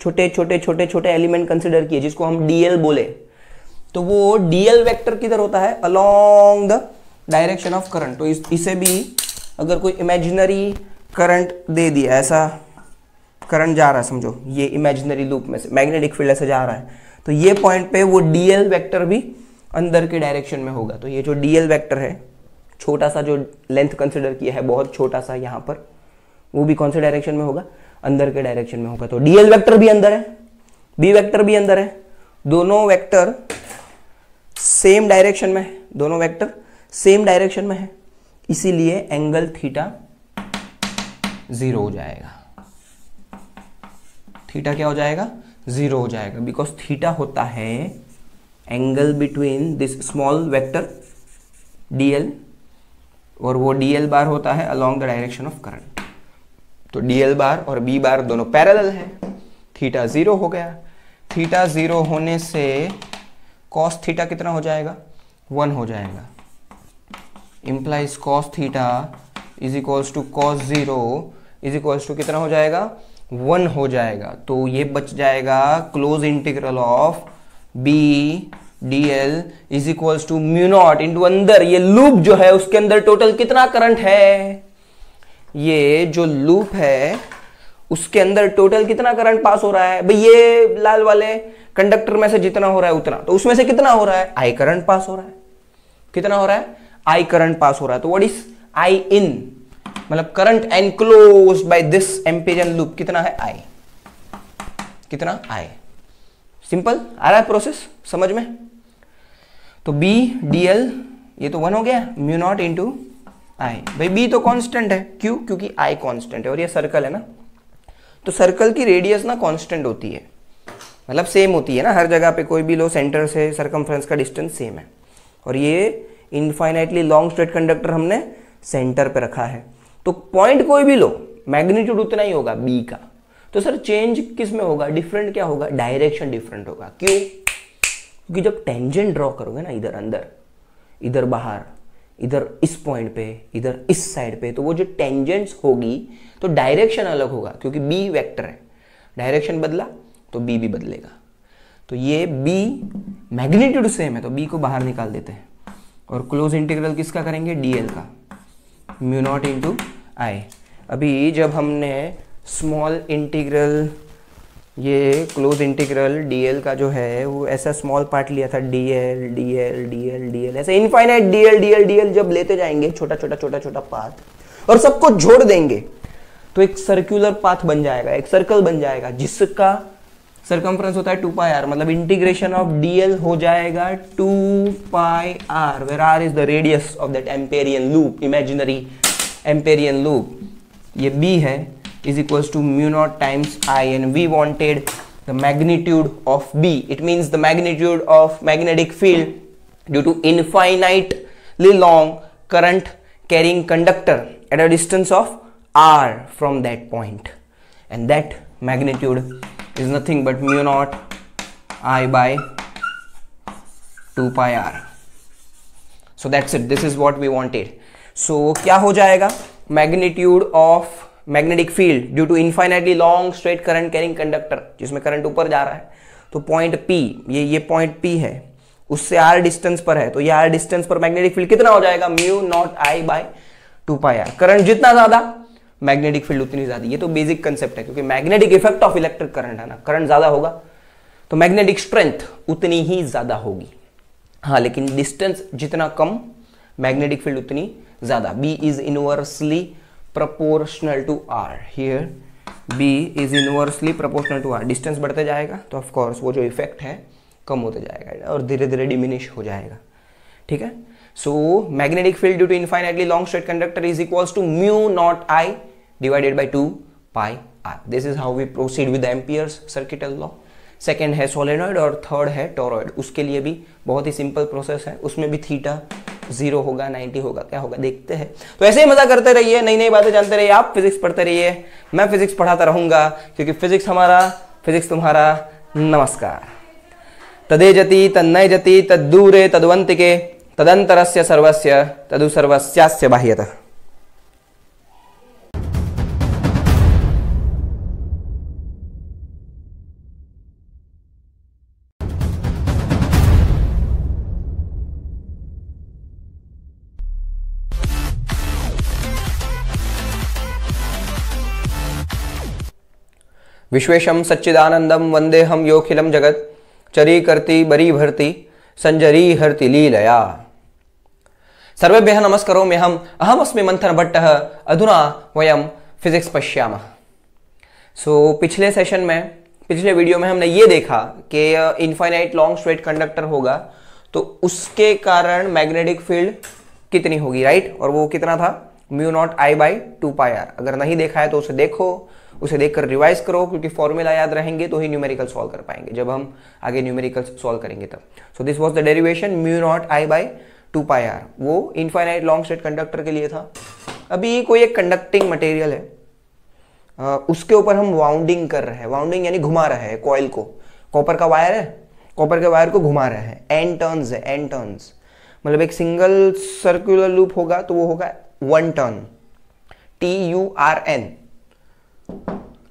छोटे छोटे छोटे छोटे एलिमेंट कंसिडर किए जिसको हम डीएल बोले, तो वो डीएल वेक्टर किधर होता है? Along the direction of current. तो इस, इसे भी अगर कोई इमेजिनरी करंट दे दिया, ऐसा करंट जा रहा है, समझो ये इमेजिनरी लूप में से मैग्नेटिक फील्ड ऐसे जा रहा है, तो ये पॉइंट पे वो डीएल वेक्टर भी अंदर के डायरेक्शन में होगा। तो ये जो डीएल वेक्टर है, छोटा सा जो लेंथ कंसिडर किया है, बहुत छोटा सा यहाँ पर, वो भी कौन से डायरेक्शन में होगा? अंदर के डायरेक्शन में होगा। तो डीएल वेक्टर भी अंदर है, बी वेक्टर भी अंदर है, दोनों वेक्टर सेम डायरेक्शन में है, दोनों वेक्टर सेम डायरेक्शन में है, इसीलिए एंगल थीटा जीरो हो जाएगा। थीटा क्या हो जाएगा? जीरो हो जाएगा, बिकॉज थीटा होता है angle between this small vector DL, और वो डीएल बार होता है along the direction of current. तो डीएल बार और बी बार दोनों पैरेलल है, थीटा जीरो हो गया। थीटा जीरो होने से कॉस थीटा कितना हो जाएगा? वन हो जाएगा। Implies cos theta is equals to cos zero is equals to कितना हो जाएगा? वन हो जाएगा। तो ये बच जाएगा close integral of B D L is equals to mu naught into अंदर, ये लूप जो है उसके अंदर टोटल कितना करंट है? ये जो लूप है उसके अंदर टोटल कितना करंट पास हो रहा है? भाई ये लाल वाले कंडक्टर में से जितना हो रहा है उतना, तो उसमें से कितना हो रहा है? आई करंट पास हो रहा है। कितना हो रहा है? आई करंट पास हो रहा है। तो व्हाट इज आई इन, मतलब current enclosed by this Amperian loop कितना है? आई। कितना? आई। सिंपल आ रहा है प्रोसेस समझ में? तो बी डी एल ये तो वन हो गया, म्यू नॉट इंटू आई। भाई बी तो कांस्टेंट है, क्यों? क्योंकि आई कांस्टेंट है और ये सर्कल है ना, तो सर्कल की रेडियस ना कांस्टेंट होती है, मतलब सेम होती है ना हर जगह पे, कोई भी लो सेंटर से सर्कमफ्रेंस का डिस्टेंस सेम है। और ये इनफाइनाइटली लॉन्ग स्ट्रेट कंडक्टर हमने सेंटर पे रखा है, तो पॉइंट कोई भी लो, मैग्नीट्यूड उतना ही होगा बी का। तो सर चेंज किस में होगा? डिफरेंट क्या होगा? डायरेक्शन डिफरेंट होगा। क्यों? क्योंकि जब टेंजेंट ड्रॉ करोगे ना, इधर अंदर, इधर बाहर, इधर इस पॉइंट पे, इधर इस साइड पे, तो वो जो टेंजेंट्स होगी तो डायरेक्शन अलग होगा, क्योंकि बी वेक्टर है, डायरेक्शन बदला तो बी भी बदलेगा। तो ये बी मैग्नीट्यूड सेम है, तो बी को बाहर निकाल देते हैं, और क्लोज इंटीग्रल किसका करेंगे? डीएल का, म्यू नॉट इंटू आई। अभी जब हमने स्मॉल इंटीग्रल, ये क्लोज इंटीग्रल डीएल का जो है वो ऐसा स्मॉल पार्ट लिया था, डीएल डीएल डीएल डीएल, ऐसे इनफाइनाइट डीएल डीएल डीएल जब लेते जाएंगे, छोटा छोटा छोटा छोटा पाथ, और सबको जोड़ देंगे तो एक सर्कुलर पाथ बन जाएगा, एक सर्कल बन जाएगा जिसका सर्कम्फ्रेंस होता है टू पाई आर, मतलब इंटीग्रेशन ऑफ डीएल हो जाएगा two pi R, where R is the radius of that Amperian loop, imaginary Amperian loop, ये बी है, is equals to mu naught times I, and we wanted the magnitude of B. It means the magnitude of magnetic field due to infinitely long current carrying conductor at a distance of r from that point, and that magnitude is nothing but mu naught I by two pi r. So that's it. This is what we wanted. So क्या हो जाएगा magnitude of magnetic field due to infinitely long straight current carrying conductor, जिसमें current ऊपर जा रहा है, तो point P, ये ये पॉइंट P है, उससे r डिस्टेंस पर है, तो ये r डिस्टेंस पर मैग्नेटिक फील्ड कितना हो जाएगा, mu naught I by two pi r. Current जितना ज्यादा मैग्नेटिक फील्ड उतनी ज्यादा. ये तो बेसिक कंसेप्ट है, क्योंकि magnetic effect of electric current है ना, करंट ज्यादा होगा तो मैग्नेटिक स्ट्रेंथ उतनी ही ज्यादा होगी. हाँ, लेकिन डिस्टेंस जितना कम मैग्नेटिक फील्ड उतनी ज्यादा. B is inversely proportional to R. Here B is inversely proportional to R. Distance बढ़ते जाएगा तो ऑफकोर्स वो जो इफेक्ट है कम होता जाएगा और धीरे धीरे डिमिनिश हो जाएगा. ठीक है. So magnetic field due to infinitely long straight conductor is equals to mu naught I divided by two pi R. This is how we proceed with Ampere's circuital law. Second है solenoid और third है टोरॉइड. उसके लिए भी बहुत ही simple process है. उसमें भी थीटा जीरो होगा, नाइंटी होगा, क्या होगा देखते हैं. तो ऐसे ही मजा करते रहिए, नई नई बातें जानते रहिए. आप फिजिक्स पढ़ते रहिए, मैं फिजिक्स पढ़ाता रहूंगा, क्योंकि फिजिक्स हमारा, फिजिक्स तुम्हारा. नमस्कार. तदे जति तन्नय जति तद्दूरे तद्वंतिके तदंतरस्य सर्वस्य तदु सर्वस्यास्य बाह्यतः. विश्वेशम सच्चिदानंदम वंदेहम योखिलम जगत चरी करती बरी भरती संजरी हरति लीलया. सर्वेभ्यः नमस्कारो मेहम अहमस्मि मंथन भट्टः अधुना वयम फिजिक्स पश्यामः. सो पिछले सेशन में, पिछले वीडियो में हमने ये देखा कि इनफाइनाइट लॉन्ग स्ट्रेट कंडक्टर होगा तो उसके कारण मैग्नेटिक फील्ड कितनी होगी, राइट? और वो कितना था, mu naught I by two pi R. अगर नहीं देखा है तो उसे देखो, उसे देखकर रिवाइज करो, क्योंकि फॉर्मूला याद रहेंगे तो ही न्यूमेरिकल सॉल्व कर पाएंगे. जब हम आगे न्यूमेरिकल सॉल्व करेंगे तब. So this was the derivation mu naught I by two pi R. वो इनफाइनाइट लॉन्ग स्ट्रेट कंडक्टर के लिए था. अभी कोई एक कंडक्टिंग मटेरियल है, आ, उसके ऊपर हम वाउंडिंग कर रहे हैं. वाउंडिंग यानी घुमा रहे हैं कॉइल को. कॉपर का वायर है, कॉपर के वायर को घुमा रहे हैं. एन टर्न्स है, एन टर्न्स मतलब एक सिंगल सर्कुलर लूप होगा तो वो होगा one turn, T U R N.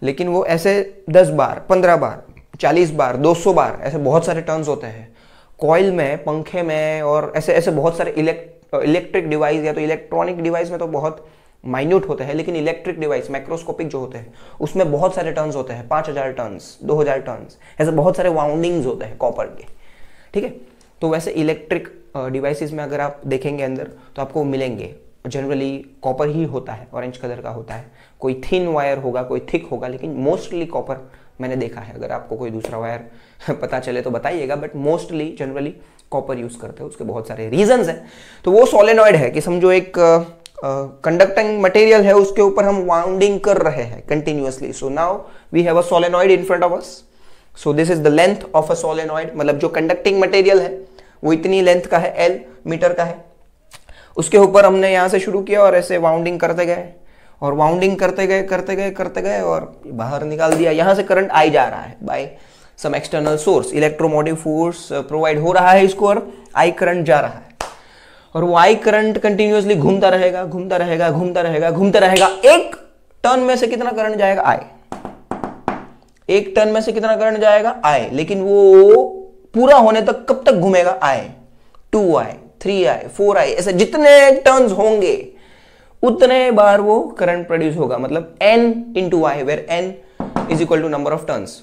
लेकिन वो ऐसे दस बार, पंद्रह बार, चालीस बार, दो सौ बार, ऐसे बहुत सारे टर्न्स होते हैं. कॉइल में, पंखे में और ऐसे ऐसे बहुत सारे इलेक्ट इलेक्ट्रिक डिवाइस या तो इलेक्ट्रॉनिक डिवाइस में तो बहुत माइन्यूट होते हैं, लेकिन इलेक्ट्रिक डिवाइस माइक्रोस्कोपिक जो होते हैं उसमें बहुत सारे टर्न्स होते हैं. पाँच हज़ार टर्न्स, दो हज़ार टर्न्स, ऐसे बहुत सारे वाउंडिंग्स होते हैं कॉपर के. ठीक है. तो वैसे इलेक्ट्रिक डिवाइसेस में अगर आप देखेंगे अंदर तो आपको मिलेंगे, जनरली कॉपर ही होता है, ऑरेंज कलर का होता है. कोई थिन वायर होगा, कोई थिक होगा, लेकिन मोस्टली कॉपर मैंने देखा है. अगर आपको कोई दूसरा वायर पता चले तो बताइएगा, but mostly generally copper use करते हैं. उसके बहुत सारे रीजंस हैं. तो वो सोलेनॉइड है कि समझो एक कंडक्टिंग मटेरियल है, उसके ऊपर हम वाउंडिंग कर रहे हैं continuously. So now we have a solenoid in front of us. So this is the length of a solenoid. मतलब जो कंडक्टिंग मटेरियल है वो इतनी लेंथ का है, एल मीटर का है. उसके ऊपर हमने यहाँ से शुरू किया और ऐसे वाउंडिंग करते गए और वाउंडिंग करते गए करते गए करते गए और बाहर निकाल दिया. यहाँ से करंट आई जा रहा है by some external source, electromotive force provide हो रहा है इसको और आई करंट जा रहा है. और वो आई करंट कंटिन्यूअसली घूमता रहेगा, घूमता रहेगा, घूमता रहेगा, घूमता रहेगा. एक टर्न में से कितना करंट जाएगा, आई. एक टर्न में से कितना करंट जाएगा, आई. लेकिन वो पूरा होने तक कब तक घूमेगा, I. Two I, three I, four I, ऐसे जितने टर्न्स होंगे उतने बार वो करंट प्रोड्यूस होगा. मतलब N into I, where N is equal to number of turns.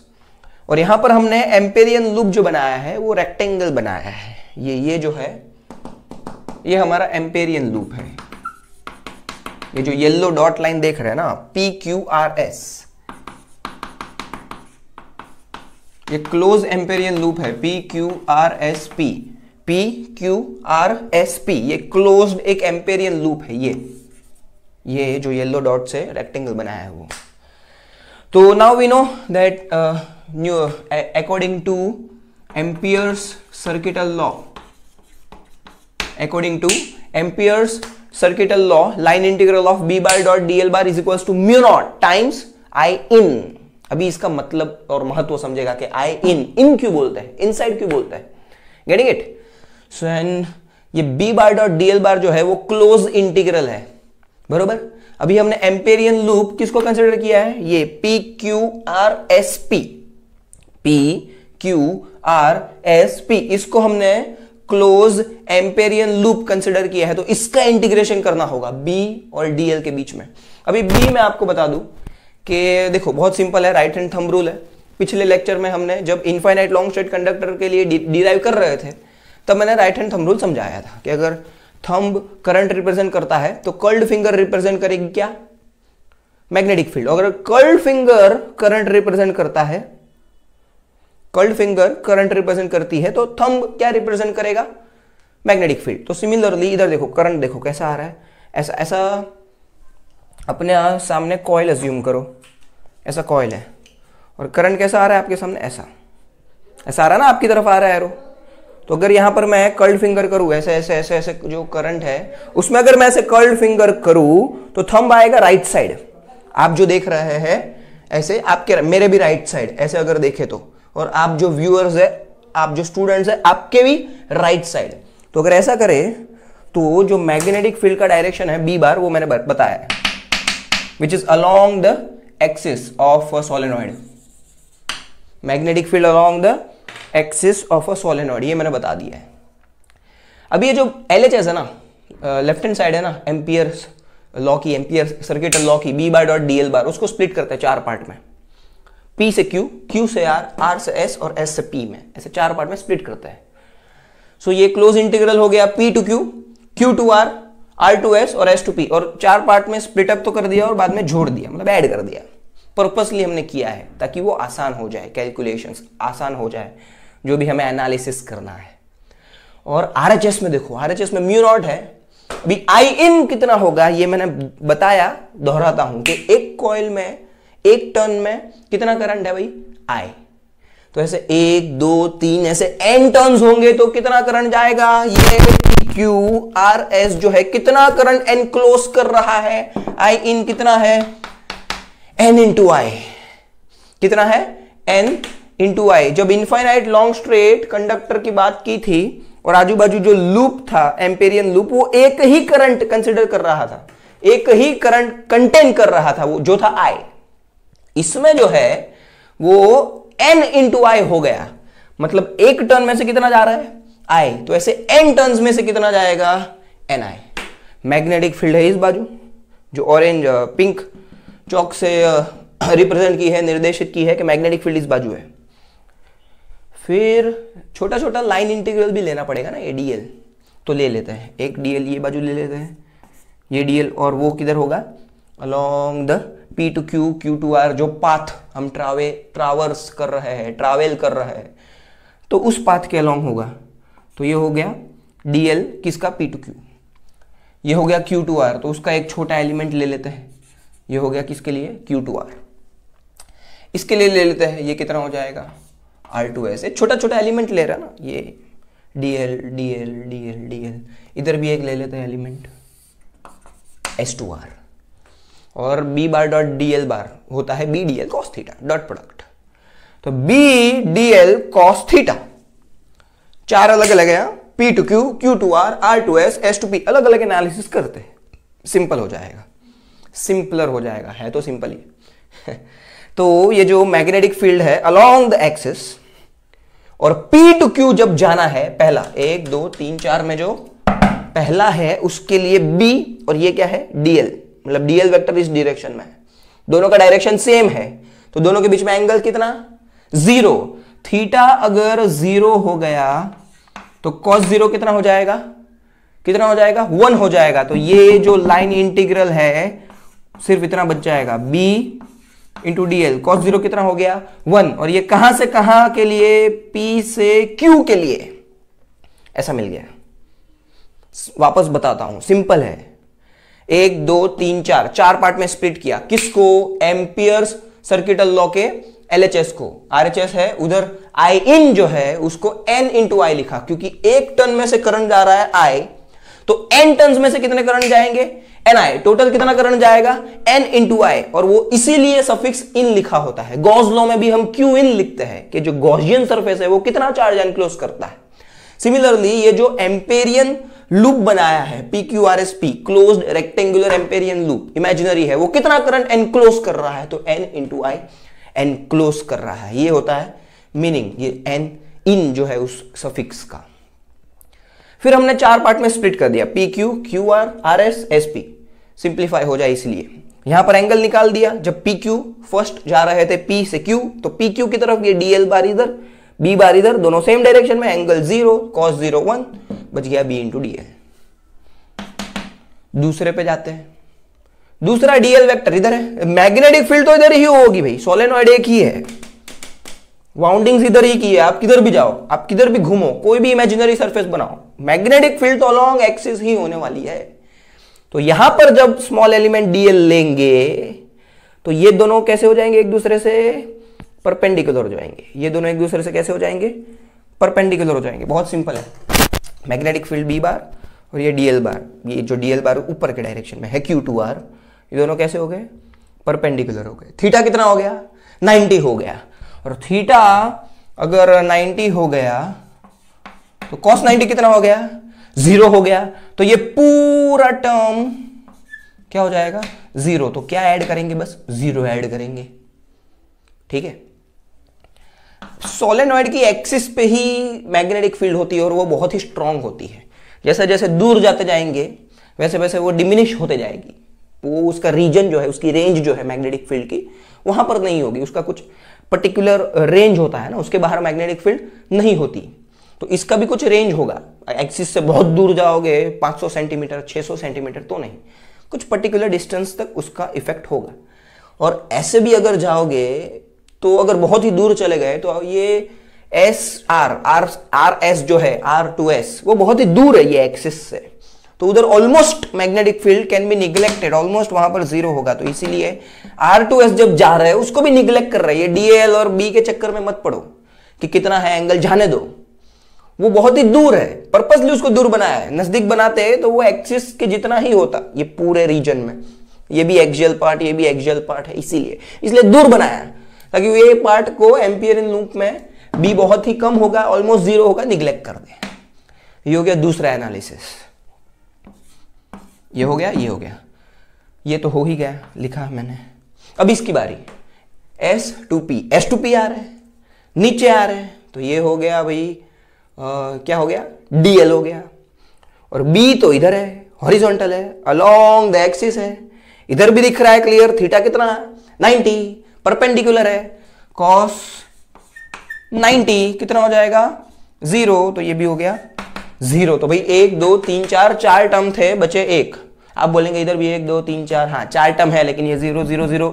और यहां पर हमने एम्पेरियन लूप जो बनाया है वो रेक्टेंगल बनाया है. ये ये जो है ये हमारा एम्पेरियन लूप है. ये जो येलो डॉट लाइन देख रहे हैं ना, पी क्यू आर एस, ये क्लोज एम्पेरियन लूप है. P Q R S P, P Q R S P, ये क्लोज्ड एक एम्पेरियन लूप है. ये ये जो येलो डॉट से रेक्टेंगल बनाया है वो. तो now we know that new according to Ampere's circuital law, according to Ampere's circuital law, line integral of B bar dot D L bar is equal to mu not times I in. अभी इसका मतलब और महत्व समझेगा कि आई इन इन क्यों बोलते हैं, इनसाइड क्यों बोलते हैं, गेटिंग इट। सो एंड ये B bar dot D L bar जो है वो क्लोज इंटीग्रल है, बरोबर। अभी हमने एम्पेरियन लूप किसको कंसिडर किया है, ये P Q R S P, P Q R S P, इसको हमने क्लोज एम्पेरियन लूप कंसिडर किया है, तो इसका इंटीग्रेशन करना होगा बी और डीएल के बीच में। अभी बी में आपको बता दूं कि देखो बहुत सिंपल है, राइट हैंड थंब रूल है। पिछले लेक्चर में हमने जब इनफाइनाइट लॉन्ग स्ट्रेट कंडक्टर के लिए डिराइव कर रहे थे तब मैंने राइट हैंड थंब रूल समझाया था कि अगर थंब करंट रिप्रेजेंट करता है तो कर्ल्ड फिंगर रिप्रेजेंट करेगी क्या, मैग्नेटिक फील्ड। अगर कर्ल्ड फिंगर करंट रिप्रेजेंट करता है, कर्ल्ड फिंगर करंट रिप्रेजेंट करती है तो थंब क्या रिप्रेजेंट करेगा, मैग्नेटिक फील्ड। तो सिमिलरली इधर देखो करंट देखो कैसा आ रहा है, ऐसा ऐसा अपने सामने कॉइल अज्यूम करो, ऐसा कॉइल है और करंट कैसा आ रहा है आपके सामने, ऐसा ऐसा आ रहा है ना, आपकी तरफ आ रहा है एरो। तो अगर यहां पर मैं कर्ल्ड फिंगर करूं ऐसे ऐसे ऐसे ऐसे जो करंट है उसमें अगर मैं ऐसे कर्ल्ड फिंगर करूं तो थंब आएगा राइट साइड, आप जो देख रहे हैं ऐसे आपके मेरे भी राइट साइड ऐसे अगर देखे तो, और आप जो व्यूअर्स है, आप जो स्टूडेंट्स है आपके भी राइट साइड। तो अगर ऐसा करें तो जो मैग्नेटिक फील्ड का डायरेक्शन है बी बार वो मैंने बताया है, which is along the axis of a solenoid, magnetic field along the axis of a solenoid, ये मैंने बता दिया है। अब ये जो एल एच एस है ना, लेफ्ट हैंड साइड है ना, एम्पियर लॉ की, एम्पियर सर्किटल लॉ की B bar dot D L bar, उसको स्प्लिट करते हैं चार पार्ट में, P से Q, Q से R, R से S और S से P में, ऐसे चार पार्ट में स्प्लिट करते हैं। सो so, ये क्लोज इंटीग्रल हो गया P to Q, Q to R, R to S और S टू P, और चार पार्ट में स्प्लिट अप तो कर दिया और बाद में जोड़ दिया, मतलब ऐड कर दिया, पर्पसली हमने किया है ताकि वो आसान हो जाए, कैलकुलेशंस आसान हो जाए जो भी हमें एनालिसिस करना है। और आरएचएस में देखो, आरएचएस में म्यू नॉट है, भी आई इन कितना होगा ये मैंने बताया, दोहराता हूं कि एक कॉइल में एक टर्न में कितना करंट है भाई आई, तो ऐसे एक दो तीन ऐसे एन टर्न्स होंगे तो कितना करंट जाएगा, ये क्यू आर एस जो है कितना करंट एनक्लोज कर रहा है, आई इन कितना है एन इंटू आई, कितना है एन इंटू आई। जब इनफाइनाइट लॉन्ग स्ट्रेट कंडक्टर की बात की थी और आजू बाजू जो लूप था एम्पेरियन लूप, वो एक ही करंट कंसिडर कर रहा था, एक ही करंट कंटेन कर रहा था, वो जो था आई। इसमें जो है वो n इंटू आई हो गया, मतलब एक टर्न में से कितना जा रहा है आई, तो ऐसे n टर्न्स में से कितना जाएगा एन आई। मैग्नेटिक फील्ड है इस बाजू जो ऑरेंज पिंक चौक से रिप्रेजेंट की है, निर्देशित की है कि मैग्नेटिक फील्ड इस बाजू है। फिर छोटा छोटा लाइन इंटीग्रल भी लेना पड़ेगा ना, ये डीएल तो ले लेते हैं, एक डीएल ये बाजू ले लेते हैं, ये डीएल, और वो किधर होगा along the P to Q, Q to R, जो पाथ हम ट्रावे ट्रावर्स कर रहे हैं, ट्रावेल कर रहे हैं, तो उस पाथ के अलॉन्ग होगा। तो ये हो गया D L किसका P टू Q, ये हो गया Q टू R, तो उसका एक छोटा एलिमेंट ले लेते हैं, ये हो गया किसके लिए Q टू R, इसके लिए ले लेते हैं, ये कितना हो जाएगा R टू S, छोटा छोटा एलिमेंट ले रहा ना, ये D L D L D L D L, इधर भी एक ले लेते हैं एलिमेंट S टू R, और b bar dot dl bar होता है B D L cos theta dot product, तो b dl कॉस थीटा, चार अलग अलग है, p to q, q to r, r to s, s to p, अलग अलग एनालिसिस करते हैं, सिंपल हो जाएगा, सिंपलर हो जाएगा, है तो सिंपल ही। तो ये जो मैग्नेटिक फील्ड है अलोंग द एक्सिस, और p टू q जब जाना है पहला एक दो तीन चार में जो पहला है उसके लिए b, और ये क्या है dl, मतलब डीएल वेक्टर इस डायरेक्शन में है, दोनों का डायरेक्शन सेम है, तो दोनों के बीच में एंगल कितना जीरो, थीटा अगर जीरो हो गया तो कॉस जीरो कितना हो जाएगा, कितना हो जाएगा वन हो जाएगा। तो ये जो लाइन इंटीग्रल है सिर्फ इतना बच जाएगा B into DL cos zero कितना हो गया वन, और ये कहां से कहां के लिए पी से क्यू के लिए ऐसा मिल गया। वापस बताता हूं, सिंपल है, एक दो तीन चार, चार पार्ट में स्प्लिट किया, किसको एम्पियर्स सर्किटल लॉ के एलएचएस को, आरएचएस है उधर आई इन जो है उसको एन इंटू आई लिखा, क्योंकि एक टर्न में से करंट जा रहा है आई तो n टर्न्स में से कितने करंट जाएंगे, ni, टोटल कितना करंट जाएगा n into i, और वो इसीलिए सफिक्स इन लिखा होता है। गॉस लॉ में भी हम q इन लिखते हैं कि जो गॉसियन सरफेस है वो कितना चार्ज एनक्लोज करता है। सिमिलरली ये जो एम्पेरियन लूप बनाया है P Q R S P closed rectangular Amperian loop imaginary है, वो कितना करंट एनक्लोज कर रहा है, तो n into i एनक्लोज कर रहा है। ये होता है मीनिंग, ये n इन जो है उस सफिक्स का। फिर हमने चार पार्ट में स्प्लिट कर दिया P Q, Q R, R S, S P, simplify हो जाए इसलिए। यहां पर एंगल निकाल दिया, जब P Q फर्स्ट जा रहे थे P से Q, तो P Q की तरफ ये D L बार इधर, B बार इधर, दोनों सेम डायरेक्शन में, angle zero, cos zero one, बच गया B इंटू डी एल। दूसरे पे जाते हैं, दूसरा डीएल वेक्टर इधर है, मैग्नेटिक फील्ड तो इधर ही होगी भाई, सोलेनॉइड एक ही है, वाउंडिंग्स इधर ही की है, आप किधर भी जाओ, आप किधर भी घूमो, कोई भी इमेजिनरी सरफेस बनाओ, मैग्नेटिक फील्ड तो अलॉन्ग एक्सिस ही होने वाली है। तो यहां पर जब स्मॉल एलिमेंट डीएल लेंगे तो ये दोनों कैसे हो जाएंगे, एक दूसरे से परपेंडिकुलर हो जाएंगे। ये दोनों एक दूसरे से कैसे हो जाएंगे, परपेंडिकुलर हो जाएंगे। बहुत सिंपल है, मैग्नेटिक फील्ड बी बार और ये डीएल बार, ये जो डीएल बार ऊपर के डायरेक्शन में है क्यू टू आर, ये दोनों कैसे हो गए, परपेंडिकुलर हो गए। थीटा कितना हो गया, नाइन्टी हो गया, और थीटा अगर नाइन्टी हो गया तो कॉस नाइन्टी कितना हो गया, जीरो हो गया, तो ये पूरा टर्म क्या हो जाएगा, जीरो। तो क्या ऐड करेंगे, बस जीरो ऐड करेंगे, ठीक है। सोलेनॉइड की एक्सिस पे ही मैग्नेटिक फील्ड होती है और वो बहुत ही स्ट्रांग होती है, जैसे जैसे दूर जाते जाएंगे वैसे वैसे वो डिमिनिश होते जाएगी, वो उसका रीजन जो है, उसकी रेंज जो है मैग्नेटिक फील्ड की वहां पर नहीं होगी, उसका कुछ पर्टिकुलर रेंज होता है ना, उसके बाहर मैग्नेटिक फील्ड नहीं होती। तो इसका भी कुछ रेंज होगा, एक्सिस से बहुत दूर जाओगे पाँच सौ सेंटीमीटर छह सौ सेंटीमीटर तो नहीं, कुछ पर्टिकुलर डिस्टेंस तक उसका इफेक्ट होगा। और ऐसे भी अगर जाओगे तो अगर बहुत ही दूर चले गए तो ये S R R R S जो है आर टू एस वो बहुत ही दूर है ये एक्सिस से, तो उधर almost magnetic field can be neglected, almost वहां पर जीरो होगा। तो इसीलिए आर टू एस जब जा रहा है उसको भी निग्लेक्ट कर रहा है, डीएल और बी के चक्कर में मत पड़ो कि कितना है एंगल, जाने दो, वो बहुत ही दूर है, पर्पसली उसको दूर बनाया है। नजदीक बनाते तो वो एक्सिस के जितना ही होता, ये पूरे रीजन में, ये भी एक्सियल पार्ट, ये भी एक्सियल पार्ट है, इसीलिए इसलिए दूर बनाया ताकि ये पार्ट को एम्पियरियन लूप में बी बहुत ही कम होगा, ऑलमोस्ट जीरो होगा, निग्लेक्ट कर दे। ये हो गया दूसरा एनालिसिस, ये हो गया, ये हो गया, ये तो हो ही गया, लिखा मैंने। अब इसकी बारी S to P, S to P आ रहा है, नीचे आ रहे हैं, तो ये हो गया भाई आ, क्या हो गया, D L हो गया, और B तो इधर है, हॉरिजॉन्टल है, अलोंग द एक्सिस है, इधर भी दिख रहा है क्लियर। थीटा कितना, नाइन्टी, परपेंडिकुलर है, कॉस नाइन्टी कितना हो जाएगा, जीरो, तो ये भी हो गया जीरो। तो भाई एक दो तीन चार, चार टर्म थे, बचे एक। आप बोलेंगे इधर भी एक दो तीन चार, हाँ चार टर्म है, लेकिन ये जीरो जीरो जीरो,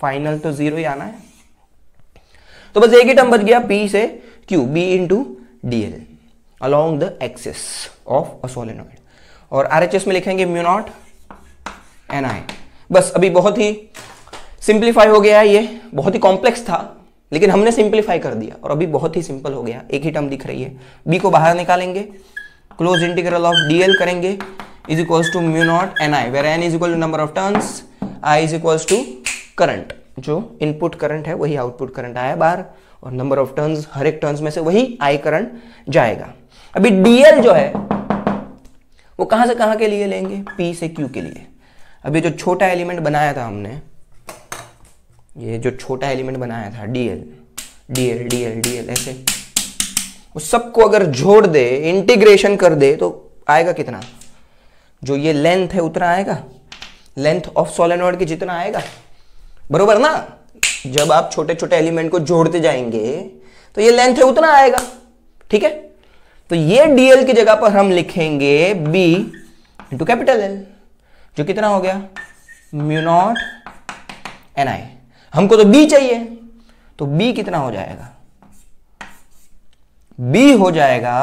फाइनल तो जीरो ही आना है, तो बस एक ही टर्म बच गया P से Q, B into D L along the axis of a solenoid. और आरएचएस में लिखेंगे म्यू नॉट एन आई। बस अभी बहुत ही सिंप्लीफाई हो गया है, ये बहुत ही कॉम्प्लेक्स था लेकिन हमने सिंप्लीफाई कर दिया और अभी बहुत ही सिंपल हो गया, एक ही टर्म दिख रही है। B को बाहर निकालेंगे, क्लोज इंटीग्रल ऑफ डीएल करेंगे, is equals to mu not N I, where N is equal to number of turns, I is equals to current, जो इनपुट करंट है वही आउटपुट करंट आया बाहर, और नंबर ऑफ टर्न्स, हर एक turns में से वही आई करंट जाएगा। अभी डीएल जो है वो कहां से कहां के लिए लेंगे, पी से क्यू के लिए। अभी जो छोटा एलिमेंट बनाया था हमने, ये जो छोटा एलिमेंट बनाया था डीएल डीएल डीएल डीएल ऐसे, उस सबको अगर जोड़ दे, इंटीग्रेशन कर दे, तो आएगा कितना, जो ये लेंथ है उतना आएगा, लेंथ ऑफ सोलेनॉइड की जितना आएगा, बरोबर ना। जब आप छोटे छोटे एलिमेंट को जोड़ते जाएंगे तो ये लेंथ है उतना आएगा, ठीक है। तो ये डीएल की जगह पर हम लिखेंगे बी इंटू कैपिटल एल, जो कितना हो गया, म्यू नॉट एन आई। हमको तो बी चाहिए, तो बी कितना हो जाएगा, B हो जाएगा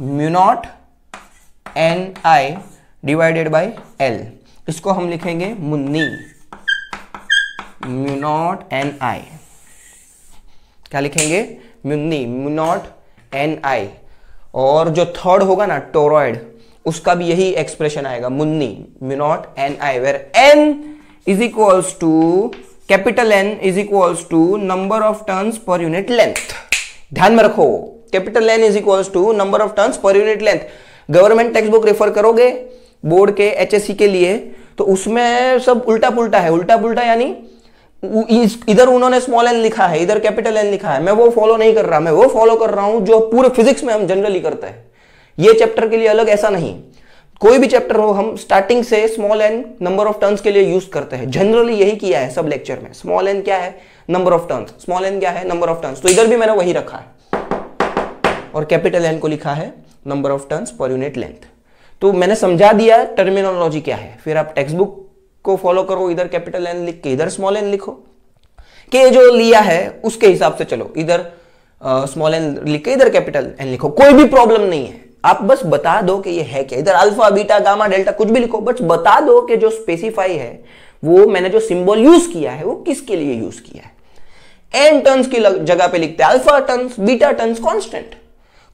mu not N I divided by L। इसको हम लिखेंगे Munni, mu not N I, क्या लिखेंगे, Munni, mu not N I. और जो थर्ड होगा ना, टोरॉइड, उसका भी यही एक्सप्रेशन आएगा Munni mu not N I, where N is equals to capital N is equals to number of turns पर यूनिट लेंथ। ध्यान में रखो capital N is equals to number of turns पर unit length. Government text book refer करोगे board के HSC के लिए तो उसमें सब उल्टा पुल्टा है। उल्टा पुल्टा यानी इधर उन्होंने स्मॉल एन लिखा है इधर कैपिटल एन लिखा है। मैं वो फॉलो नहीं कर रहा, मैं वो फॉलो कर रहा हूं जो पूरे फिजिक्स में हम जनरली करते हैं। ये चैप्टर के लिए अलग ऐसा नहीं, कोई भी चैप्टर हो हम स्टार्टिंग से small N number of turns के लिए यूज करते हैं। जनरली यही किया है सब लेक्चर में। स्मॉल एन क्या है? Number of turns. Small N क्या है? Number of turns. तो इधर भी मैंने वही रखा है और कैपिटल एन को लिखा है नंबर ऑफ टर्न्स पर यूनिट लेंथ। तो मैंने समझा दिया टर्मिनोलॉजी क्या है। फिर आप टेक्स्ट बुक को फॉलो करो, इधर कैपिटल एन लिख के इधर स्मॉल एन लिखो के जो लिया है उसके हिसाब से चलो। इधर स्मॉल एन लिख के इधर कैपिटल एन लिखो, कोई भी प्रॉब्लम नहीं है। आप बस बता दो कि ये है क्या। इधर अल्फा बीटा गामा डेल्टा कुछ भी लिखो, बस बता दो कि जो स्पेसिफाई है वो मैंने जो सिंबल यूज किया है वो किसके लिए यूज किया है। एन टर्न्स की जगह पे लिखते हैं alpha turns beta turns constant,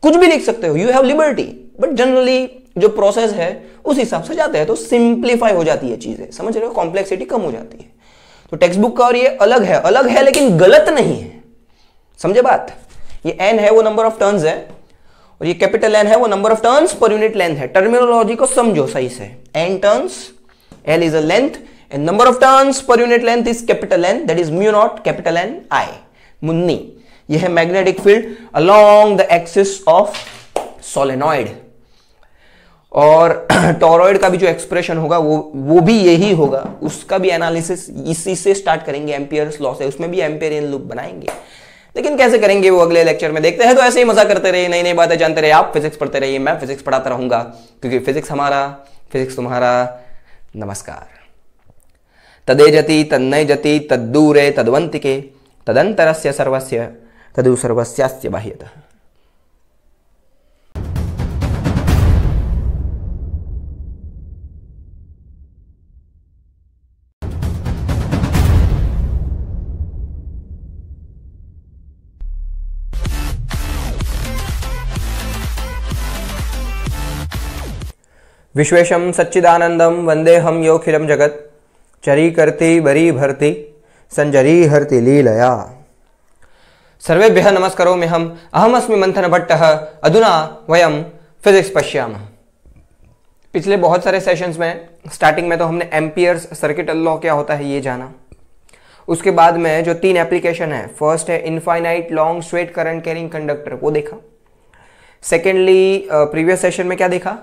कुछ भी लिख सकते हो, you have liberty. But generally जो प्रोसेस है उस हिसाब से जाते हैं तो सिंप्लीफाई हो जाती है चीजें, समझ रहे हो, कॉम्प्लेक्सिटी कम हो जाती है। तो टेक्स्ट बुक का और ये अलग है, अलग है लेकिन गलत नहीं है, समझे बात। ये एन है वो नंबर ऑफ टर्न्स है और ये कैपिटल एन है वो नंबर ऑफ टर्न्स पर यूनिट लेंथ है। टर्मिनोलॉजी को समझो सही से। N turns, L is a length and number of turns पर unit length is capital N, that is mu not capital N I Munni. यह है magnetic field along the axis of solenoid. और टोरॉइड का भी जो एक्सप्रेशन होगा वो वो भी यही होगा, उसका भी एनालिसिस इसी से स्टार्ट करेंगे। एम्पियर्स लॉ से उसमें भी एम्पेरियन लूप बनाएंगे, लेकिन कैसे करेंगे वो अगले लेक्चर में देखते हैं। तो ऐसे ही मजा करते रहिए, नई नई बातें जानते रहिए, आप फिजिक्स पढ़ते रहिए, मैं फिजिक्स पढ़ाता रहूंगा क्योंकि फिजिक्स हमारा फिजिक्स तुम्हारा। नमस्कार। तदे जति तन्नय जति तद्दूरे तद्वंतिके तदंतरस्य सर्वस्य तदु सर्वस्यास्य बाह्यतः। विश्वेशम सच्चिदानंदम वंदेहम योखिलम जगत चरी करती बरी भरती संजरी हरती लीलया। सर्वेभ्यः नमस्कारोऽहम् अहमस्मि मंथनभट्टः। अधुना वयम फिजिक्स पश्यामः। पिछले बहुत सारे सेशंस में स्टार्टिंग में तो हमने एम्पियर्स सर्किटल लॉ क्या होता है ये जाना। उसके बाद में जो तीन एप्लीकेशन है, फर्स्ट है infinite long straight current carrying conductor, वो देखा। सेकेंडली प्रीवियस सेशन में क्या देखा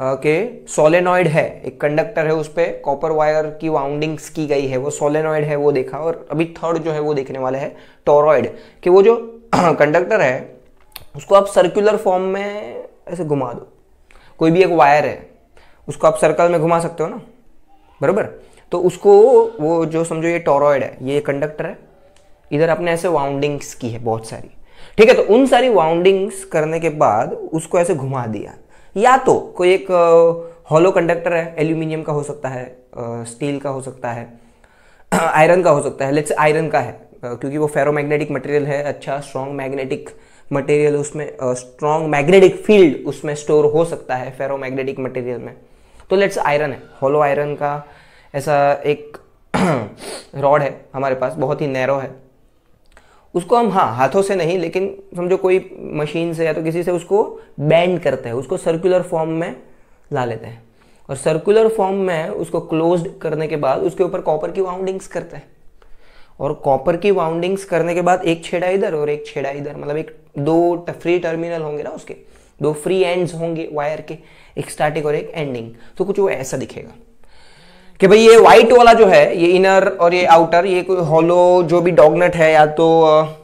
के okay, सोलेनॉइड है, एक कंडक्टर है उस पर कॉपर वायर की वाउंडिंग्स की गई है, वो सोलेनॉइड है वो देखा। और अभी थर्ड जो है वो देखने वाला है टोरॉइड, कि वो जो कंडक्टर है उसको आप सर्कुलर फॉर्म में ऐसे घुमा दो। कोई भी एक वायर है उसको आप सर्कल में घुमा सकते हो ना, बराबर। तो उसको वो जो समझो ये टोरॉइड है, ये कंडक्टर है, इधर आपने ऐसे वाउंडिंग्स की है बहुत सारी, ठीक है। तो उन सारी वाउंडिंग्स करने के बाद उसको ऐसे घुमा दिया, या तो कोई एक हॉलो कंडक्टर है, एल्यूमिनियम का हो सकता है, स्टील का हो सकता है, आयरन का हो सकता है, लेट्स आयरन का है क्योंकि वो फेरोमैग्नेटिक मटेरियल है, अच्छा स्ट्रॉन्ग मैग्नेटिक मटेरियल, उसमें स्ट्रॉन्ग मैग्नेटिक फील्ड उसमें स्टोर हो सकता है फेरोमैग्नेटिक मटेरियल में। तो लेट्स आयरन है, हॉलो आयरन का ऐसा एक रॉड है हमारे पास, बहुत ही नैरो है, उसको हम हाँ हाथों से नहीं लेकिन समझो कोई मशीन से या तो किसी से उसको बैंड करते हैं, उसको सर्कुलर फॉर्म में ला लेते हैं और सर्कुलर फॉर्म में उसको क्लोज्ड करने के बाद उसके ऊपर कॉपर की वाउंडिंग्स करते हैं। और कॉपर की वाउंडिंग्स करने के बाद एक छेड़ा इधर और एक छेड़ा इधर, मतलब एक दो फ्री टर्मिनल होंगे ना, उसके दो फ्री एंड्स होंगे वायर के, एक स्टार्टिंग और एक एंडिंग। तो कुछ वो ऐसा दिखेगा कि भाई ये व्हाइट वाला जो है ये इनर और ये आउटर, ये कोई हॉलो जो भी डॉगनट है या तो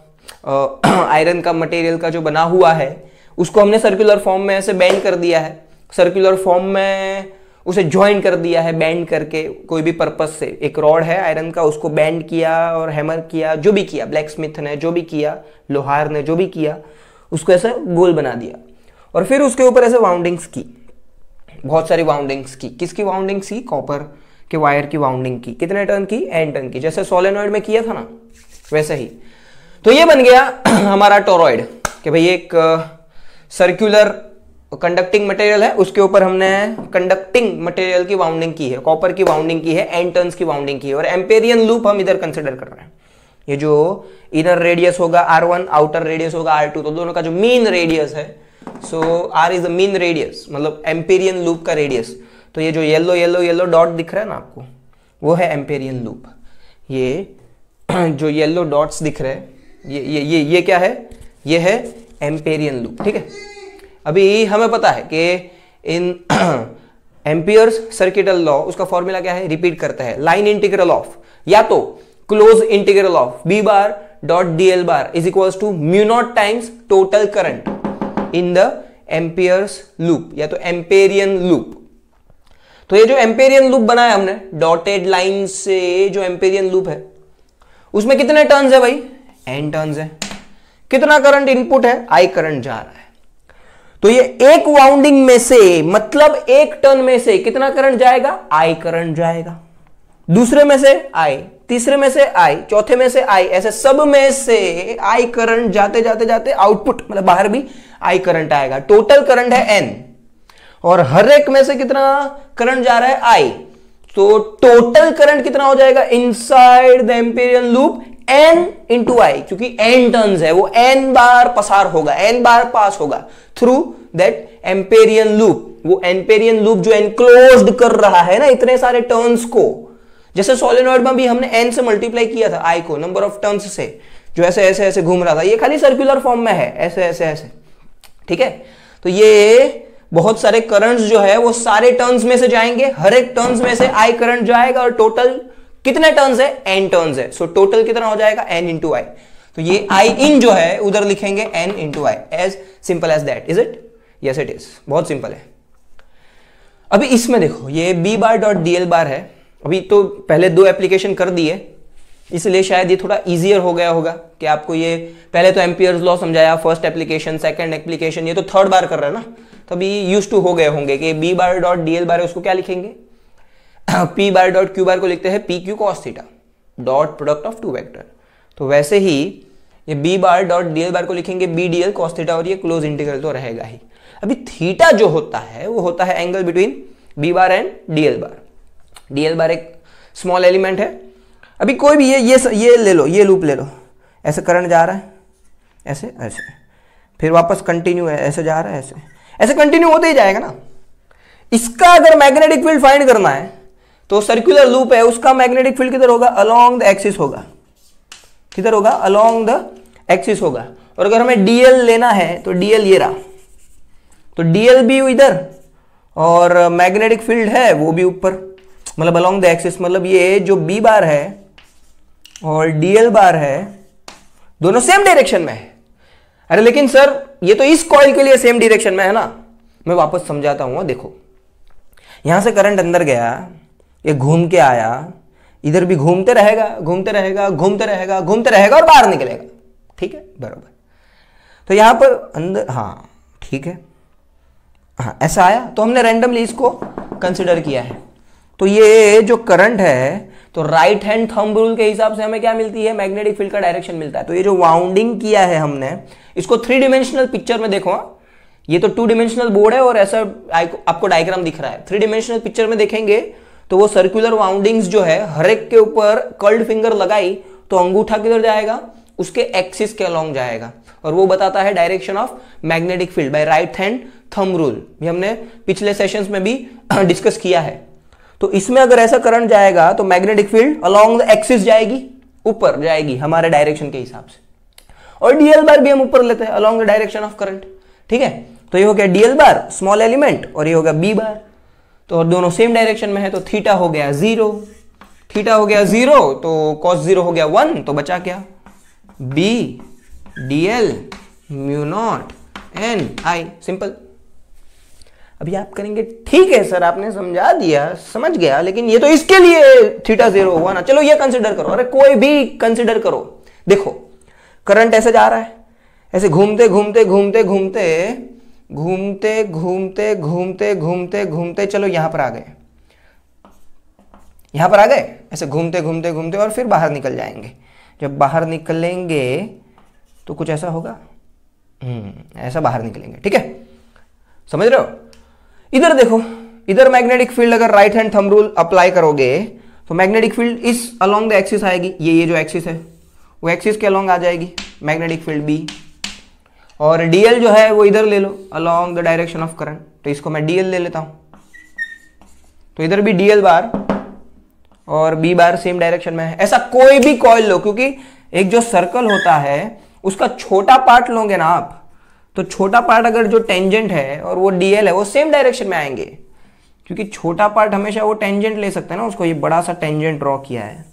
आयरन का मटेरियल का जो बना हुआ है उसको हमने सर्कुलर फॉर्म में ऐसे बैंड कर दिया है, सर्कुलर फॉर्म में उसे ज्वाइन कर दिया है बैंड करके कोई भी पर्पज से। एक रॉड है आयरन का, उसको बैंड किया और हैमर किया, जो भी किया, ब्लैक स्मिथ ने जो भी किया, लोहार ने जो भी किया, उसको ऐसा गोल बना दिया और फिर उसके ऊपर ऐसे वाउंडिंग्स की, बहुत सारी वाउंडिंग्स की। किसकी वाउंडिंग्स की? कॉपर कि वायर की वाउंडिंग की। कितने टर्न की? एन टर्न की, जैसे सोलेनॉइड में किया था ना वैसे ही। तो ये बन गया हमारा टोरॉइड, कि भाई एक सर्कुलर कंडक्टिंग मटेरियल है, उसके ऊपर हमने कंडक्टिंग मटेरियल की वाउंडिंग की है, कॉपर की वाउंडिंग की है, एन टर्न्स की वाउंडिंग की है, और एम्पेरियन लूप हम इधर कंसिडर कर रहे हैं। ये जो इनर रेडियस होगा आर वन, आउटर रेडियस होगा आर टू, तो दोनों का जो मीन रेडियस है, so R is the mean radius, मतलब एम्पेरियन लूप का रेडियस। तो ये जो येलो येलो येलो डॉट दिख रहा है ना आपको, वो है एम्पेरियन लूप। ये जो येलो डॉट्स दिख रहे हैं, ये ये ये ये क्या है? ये है एम्पेरियन लूप। ठीक है, अभी हमें पता है कि इन एम्पियर्स सर्किटल लॉ, उसका फॉर्मूला क्या है? रिपीट करता है, लाइन इंटीग्रल ऑफ या तो close integral of B bar dot D L bar is equals to mu not times total current in the Ampere's loop या तो एम्पेरियन लूप। तो ये जो एम्पेरियन लूप बनाया हमने, डॉटेड लाइन से जो एम्पेरियन लूप है, उसमें कितने टर्न्स है भाई? एन टर्न्स है। कितना करंट इनपुट है? आई करंट जा रहा है। तो ये एक वाउंडिंग में से, मतलब एक टर्न में से कितना करंट जाएगा? आई करंट जाएगा। दूसरे में से आई, तीसरे में से आई, चौथे में से आई, ऐसे सब में से आई करंट जाते जाते जाते आउटपुट मतलब बाहर भी आई करंट आएगा। टोटल करंट है एन और हर एक में से कितना करंट जा रहा है? आई। तो टोटल करंट कितना हो जाएगा inside the Amperian loop? N into I, क्योंकि एन टर्न्स है, वो एन बार पसार होगा, एन बार पास होगा थ्रू दैट एम्पेरियन लूप। वो एम्पेरियन लूप जो एनक्लोज्ड कर रहा है ना इतने सारे टर्न्स को, जैसे सोलेनॉइड में भी हमने एन से मल्टीप्लाई किया था आई को, नंबर ऑफ टर्न्स से, जो ऐसे ऐसे ऐसे घूम रहा था। ये खाली सर्कुलर फॉर्म में है, ऐसे ऐसे ऐसे। ठीक है, तो ये बहुत सारे करंट्स जो है वो सारे टर्न्स में से जाएंगे, हर एक टर्न्स में से आई करंट जाएगा, और टोटल कितने टर्न्स है? एन टर्न्स है। सो टोटल कितना हो जाएगा? N into I. तो ये आई इन जो है उधर लिखेंगे N into I, as simple as that. Is it? Yes it is, बहुत सिंपल है। अभी इसमें देखो, ये B bar dot D L bar है। अभी तो पहले दो एप्लीकेशन कर दिए, इसलिए शायद ये थोड़ा इजियर हो गया होगा कि आपको ये पहले तो एम्पियर्स लॉ समझाया, फर्स्ट एप्लीकेशन, सेकंड एप्लीकेशन, ये तो थर्ड बार कर रहे हैं ना, तभी यूज टू हो गए होंगे कि B bar dot D L bar है, उसको क्या लिखेंगे? P bar dot Q bar को लिखते हैं P Q cos theta dot product of two vector. तो वैसे ही ये B bar dot D L bar को लिखेंगे B D L cos theta, और ये क्लोज इंटीग्रल तो रहेगा ही। अभी थीटा जो होता है वो होता है angle between B bar and D L bar. D L bar एक स्मॉल एलिमेंट है। अभी कोई भी ये ये ये ले लो, ये लूप ले लो, ऐसे करंट जा रहा है, ऐसे ऐसे, फिर वापस कंटिन्यू है, ऐसे जा रहा है, ऐसे ऐसे कंटिन्यू होते ही जाएगा ना। इसका अगर मैग्नेटिक फील्ड फाइंड करना है तो सर्कुलर लूप है, उसका मैग्नेटिक फील्ड किधर होगा? अलोंग द एक्सिस होगा। किधर होगा? अलोंग द एक्सिस होगा। और अगर हमें डीएल लेना है तो डीएल ये रहा, तो डीएल भी इधर और मैग्नेटिक फील्ड है वो भी ऊपर, मतलब अलोंग द एक्सिस। मतलब ये जो बी बार है और डीएल बार है दोनों सेम डायरेक्शन में है। अरे लेकिन सर ये तो इस कॉइल के लिए सेम डायरेक्शन में है ना। मैं वापस समझाता हूँ। देखो, यहां से करंट अंदर गया, ये घूम के आया, इधर भी घूमते रहेगा घूमते रहेगा घूमते रहेगा घूमते रहेगा और बाहर निकलेगा। ठीक है, बराबर। तो यहाँ पर अंदर, हाँ ठीक है, हाँ ऐसा आया, तो हमने रैंडमली इसको कंसिडर किया है। तो ये जो करंट है, तो राइट हैंड थंब रूल के हिसाब से हमें क्या मिलती है? मैग्नेटिक फील्ड का डायरेक्शन मिलता है। तो ये जो वाउंडिंग किया है हमने, इसको थ्री डिमेंशनल पिक्चर में देखो। ये तो टू डिमेंशनल बोर्ड है और ऐसा आपको डायग्राम दिख रहा है। थ्री डिमेंशनल पिक्चर में देखेंगे तो वो सर्कुलर वाउंडिंग्स जो है, हर एक के ऊपर कर्ल्ड फिंगर लगाई तो अंगूठा किधर जाएगा? उसके एक्सिस के अलोंग जाएगा, और वो बताता है direction of magnetic field by right hand thumb rule. ये हमने पिछले सेशंस में भी डिस्कस किया है। तो इसमें अगर ऐसा करंट जाएगा तो magnetic field along the axis जाएगी, ऊपर जाएगी हमारे डायरेक्शन के हिसाब से। और डीएल बार भी हम ऊपर लेते हैं, along the direction of current. ठीक है, तो ये हो गया डीएल बार स्मॉल एलिमेंट, और ये हो गया बी बार, तो और दोनों सेम डायरेक्शन में है। तो थीटा हो गया जीरो, थीटा हो गया जीरो, तो कॉस जीरो हो गया वन। तो बचा क्या? B D L mu not N I, simple. अभी आप करेंगे, ठीक है सर आपने समझा दिया, समझ गया, लेकिन ये तो इसके लिए थीटा जीरो हुआ ना, चलो ये कंसिडर करो। अरे कोई भी कंसिडर करो। देखो करंट ऐसे जा रहा है, ऐसे घूमते घूमते घूमते घूमते घूमते घूमते घूमते घूमते घूमते चलो यहां पर आ गए, यहां पर आ गए, ऐसे घूमते घूमते घूमते और फिर बाहर निकल जाएंगे। जब बाहर निकलेंगे तो कुछ ऐसा होगा, हम्म ऐसा बाहर निकलेंगे। ठीक है, समझ रहे हो। इधर देखो, इधर मैग्नेटिक फील्ड अगर right hand thumb rule apply करोगे तो मैग्नेटिक फील्ड इस अलोंग द एक्सिस आएगी, ये ये जो एक्सिस है वो एक्सिस के अलोंग आ जाएगी मैग्नेटिक फील्ड बी, और डीएल जो है वो इधर ले लो along the direction of current, तो इसको मैं डीएल ले लेता हूं। तो इधर भी डीएल बार और बी बार सेम डायरेक्शन में है। ऐसा कोई भी कॉइल लो, क्योंकि एक जो सर्कल होता है उसका छोटा पार्ट लोगे ना आप, तो छोटा पार्ट अगर जो टेंजेंट है और वो डीएल है वो सेम डायरेक्शन में आएंगे, क्योंकि छोटा पार्ट हमेशा वो टेंजेंट ले सकते हैं ना, उसको ये बड़ा सा टेंजेंट ड्रॉ किया है।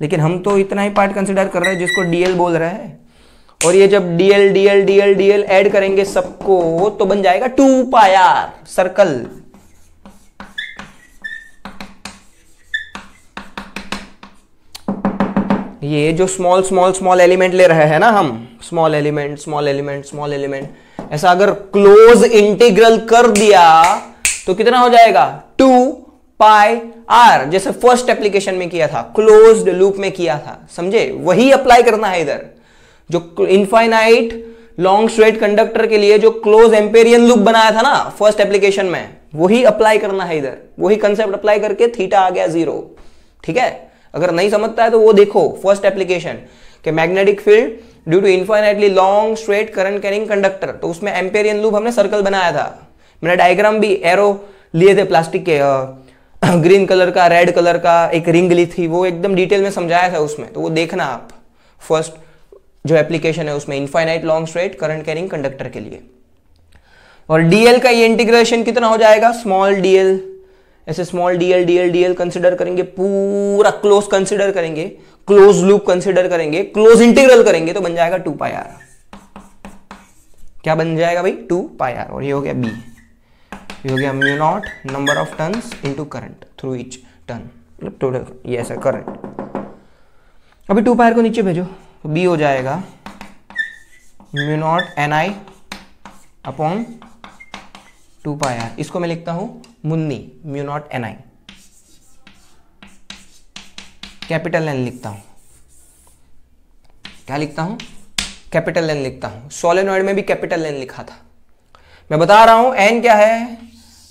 लेकिन हम तो इतना ही पार्ट कंसिडर कर रहे हैं जिसको डीएल बोल रहे हैं, और ये जब DL DL DL DL add करेंगे सबको तो बन जाएगा टू पाई आर सर्कल। ये जो स्मॉल स्मॉल स्मॉल एलिमेंट ले रहे हैं ना हम, small element small element small element, ऐसा अगर क्लोज इंटीग्रल कर दिया तो कितना हो जाएगा टू पाई आर, जैसे फर्स्ट एप्लीकेशन में किया था, क्लोज्ड लूप में किया था, समझे। वही अप्लाई करना है इधर, जो इनफाइनाइट लॉन्ग स्ट्रेट कंडक्टर के लिए जो क्लोज एम्पेरियन लूप बनाया था ना फर्स्ट एप्लीकेशन में, वही अप्लाई करना है इधर, वही कंसेप्ट अप्लाई करके थीटा आ गया जीरो। ठीक है, अगर नहीं समझता है तो वो देखो फर्स्ट एप्लीकेशन के magnetic field due to infinitely long straight current carrying conductor, तो उसमें एम्पेरियन लूप हमने सर्कल बनाया था। मेरा डायग्राम भी एरो लिए थे प्लास्टिक के, ग्रीन कलर का रेड कलर का एक रिंग ली थी, वो एकदम डिटेल में समझाया था उसमें, तो वो देखना आप फर्स्ट जो एप्लीकेशन है उसमें infinite long straight current carrying conductor के लिए। और डीएल का ये इंटीग्रेशन कितना हो जाएगा, स्मॉल डीएल, ऐसे small DL DL DL consider करेंगे, पूरा क्लोज कंसिडर करेंगे, क्लोज लूप कंसिडर करेंगे, क्लोज इंटीग्रल करेंगे, तो बन जाएगा टू पाई आर। क्या बन जाएगा भाई, टू पाई आर। और ये हो गया बी, ये हो गया mu not number of turns into current through each turn, मतलब टोटल ये ऐसा करंट। अभी टू पाई आर को नीचे भेजो, बी हो जाएगा mu not N I upon two pi R, इसको मैं लिखता हूं Munni, mu not N I capital N लिखता हूं, क्या लिखता हूं, कैपिटल एन लिखता हूं। सोलेनॉइड में भी कैपिटल एन लिखा था, मैं बता रहा हूं एन क्या है,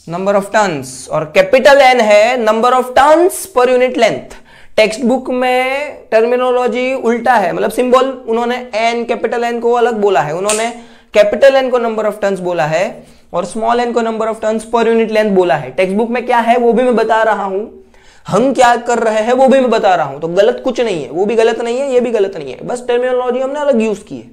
नंबर ऑफ टर्न्स, और कैपिटल एन है नंबर ऑफ टर्न्स पर यूनिट लेंथ। टेक्स्ट बुक में टर्मिनोलॉजी उल्टा है, मतलब सिंबल उन्होंने एन कैपिटल एन को अलग बोला है, उन्होंने कैपिटल एन को नंबर ऑफ टर्न्स बोला है और स्मॉल एन को नंबर ऑफ टर्न्स पर यूनिट लेंथ बोला है। टेक्स्ट बुक में क्या है वो भी मैं बता रहा हूं, हम क्या कर रहे हैं वो भी मैं बता रहा हूं, तो गलत कुछ नहीं है, वो भी गलत नहीं है, ये भी गलत नहीं है, बस टर्मिनोलॉजी हमने अलग यूज की है।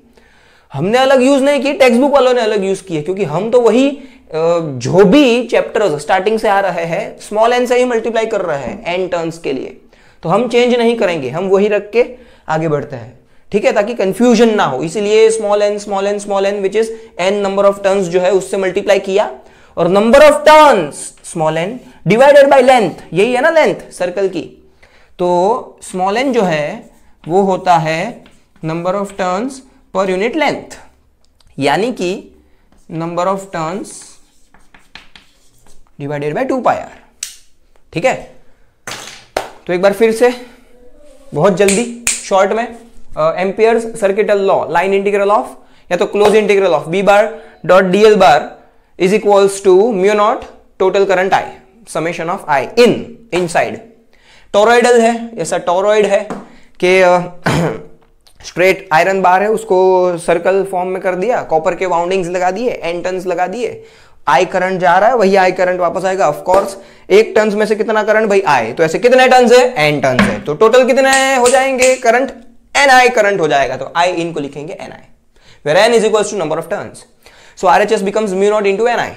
हमने अलग यूज नहीं की, टेक्स्ट बुक वालों ने अलग यूज की है, क्योंकि हम तो वही जो भी चैप्टर्स स्टार्टिंग से आ रहे हैं स्मॉल एन से ही मल्टीप्लाई कर रहे हैं एन टर्न्स के लिए, तो हम चेंज नहीं करेंगे, हम वही रख के आगे बढ़ते हैं। ठीक है, ताकि कंफ्यूजन ना हो, इसीलिए small N small N small N which is N number of turns जो है उससे मल्टीप्लाई किया, और number of turns small N divided by length, यही है ना लेंथ सर्कल की, तो स्मॉल एन जो है वो होता है नंबर ऑफ टर्न्स पर यूनिट लेंथ, यानी कि number of turns divided by two pi R. ठीक है, तो एक बार फिर से बहुत जल्दी शॉर्ट में, Ampere's circuital law, line integral of या तो close integral of B bar dot DL bar is equals to mu not total current I summation of I in inside. Toroidal है, ऐसा टोरोइड है कि स्ट्रेट आयरन बार है उसको circle form में कर दिया, कॉपर के वाउंडिंग्स लगा दिए, एन टर्न्स लगा दिए, आई करंट जा रहा है, वही आई करंट वापस आएगा। ऑफ कोर्स एक टर्न्स में से कितना करंट भाई आए, तो ऐसे कितने टर्न्स है, एन टर्न्स है, तो टोटल कितने हो जाएंगे करंट, एन आई करंट हो जाएगा, तो आई इन को लिखेंगे N I, where N is equals to number of turns, so RHS becomes mu naught into N I.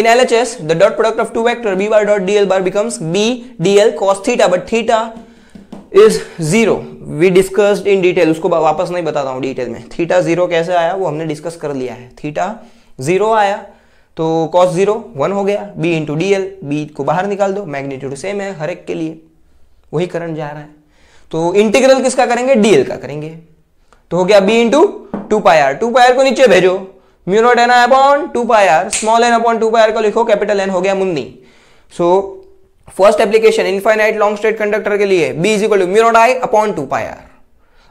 In LHS the dot product of two vector B bar dot DL bar becomes B DL cos theta, but theta is zero, we discussed in detail, उसको वापस नहीं बताता हूं detail में, theta zero कैसे आया वो हमने डिस्कस कर लिया है, थीटा जीरो आया तो cos जीरो वन हो गया, b into D L, B को बाहर निकाल दो, मैग्नीट्यूड सेम है हर एक के लिए, वही करंट जा रहा है, तो इंटीग्रल किसका करेंगे, dl का करेंगे, तो हो गया b into two pi R, two pi R को नीचे भेजो, mu not N I upon two pi R, small N upon two pi R को लिखो, कैपिटल एन हो गया मुन्नी। So first application infinite long straight conductor के लिए b is equal to mu naught I upon two pi R,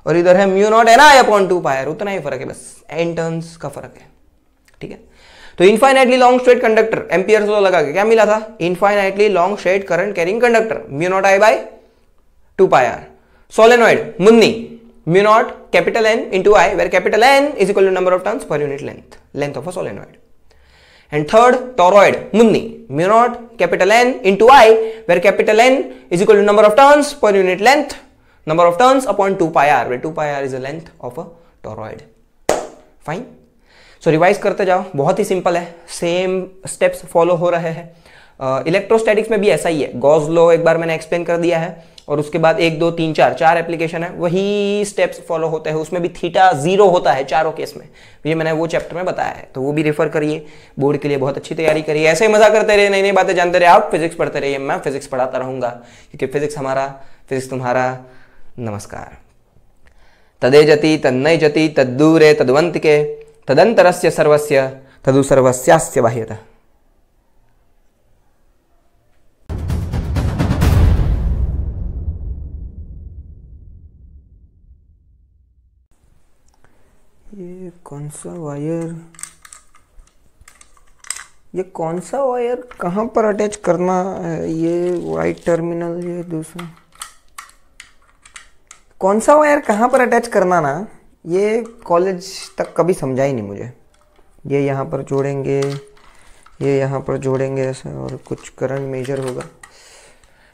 और इधर है mu not N I upon two pi R, उतना ही फर्क है, बस एन टर्न्स का फर्क है। ठीक है, तो infinitely long straight conductor ampere law लगा के क्या मिला था, infinitely long straight current carrying conductor mu naught I by two pi R. Solenoid मुन्नी mu not capital N into I where capital N is equal to number of turns पर unit length, length of a solenoid. And third, toroid, munni, mu naught, capital N into I, where capital N is equal to number of turns per unit length, number of turns upon two pi r, where two pi r is the length of a toroid. Fine. So revise करते जाओ, बहुत ही simple है, same steps follow हो रहे हैं। Electrostatics uh, में भी ऐसा ही है, गॉस लॉ एक बार मैंने एक्सप्लेन कर दिया है और उसके बाद एक दो तीन चार चार एप्लीकेशन है, वही स्टेप्स फॉलो होते हैं। उसमें भी थीटा जीरो होता है चारों केस में, ये मैंने वो चैप्टर में बताया है, तो वो भी रेफर करिए। बोर्ड के लिए बहुत अच्छी तैयारी करिए, ऐसे ही मजा करते रहिए, नई नई बातें जानते रहिए, आप फिजिक्स पढ़ते रहिए, मैं फिजिक्स पढ़ाता रहूंगा क्योंकि फिजिक्स हमारा, फिजिक्स तुम्हारा। नमस्कार। तदे जति तन्नय जति तद्दूरे तद्वंतिके तदंतरस्य सर्वस्य तदु सर्वस्यास्य बाह्यतः। ये कौन सा वायर, ये कौन सा वायर कहाँ पर अटैच करना है, ये वाइट टर्मिनल, ये दूसरा कौन सा वायर कहाँ पर अटैच करना ना, ये कॉलेज तक कभी समझा ही नहीं मुझे। ये यहाँ पर जोड़ेंगे, ये यहाँ पर जोड़ेंगे ऐसा, और कुछ करंट मेजर होगा।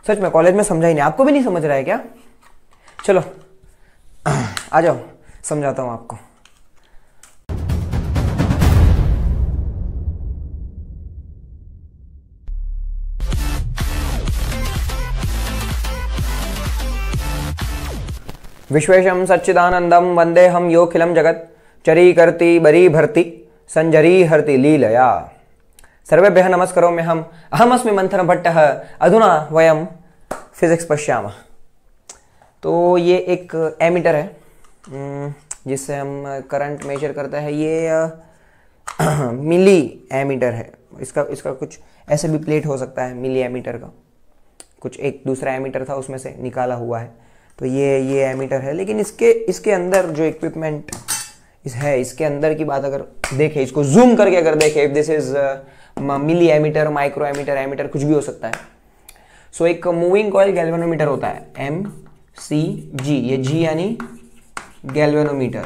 सच में कॉलेज में समझा ही नहीं, आपको भी नहीं समझ रहा है क्या? चलो आ जाओ, समझाता हूँ आपको। विश्वेशम सच्चिदानंदम वंदे हम योखिलम जगत चरी करती बरी भर्ती संजरी हरती लीलया। सर्वेभ्यः नमस्कारोऽहम् अहमस्मि मंथन भट्टः अधुना वयम फिजिक्स पश्यामः। तो ये एक एमीटर है जिससे हम करंट मेजर करते हैं, ये मिली एमीटर है। इसका इसका कुछ ऐसे भी प्लेट हो सकता है, मिली एमीटर का कुछ एक दूसरा एमीटर था उसमें से निकाला हुआ है, तो ये ये एमीटर है। लेकिन इसके इसके अंदर जो इक्विपमेंट इस है, इसके अंदर की बात अगर देखें, इसको जूम करके अगर देखें, if this is milli ammeter, micro ammeter, ammeter कुछ भी हो सकता है। सो so, एक मूविंग कॉइल गैल्वेनोमीटर होता है, एम सी जी, ये जी यानी गैल्वेनोमीटर।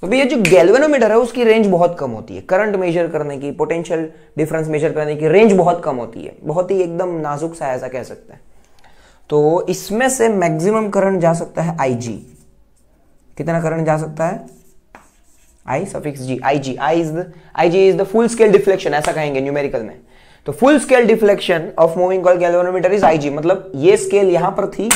तो भाई ये जो गैल्वेनोमीटर है उसकी रेंज बहुत कम होती है, करंट मेजर करने की, पोटेंशियल डिफरेंस मेजर करने की रेंज बहुत कम होती है, बहुत ही एकदम नाजुक सा ऐसा कह सकते हैं। तो इसमें से मैक्सिमम करंट जा सकता है आई जी। कितना करंट जा सकता है? I suffix G, I G, I is the I G is the full scale deflection, ऐसा कहेंगे न्यूमेरिकल में। तो full scale deflection of moving coil गैल्वेनोमीटर is I G, मतलब ये स्केल यहां पर थी,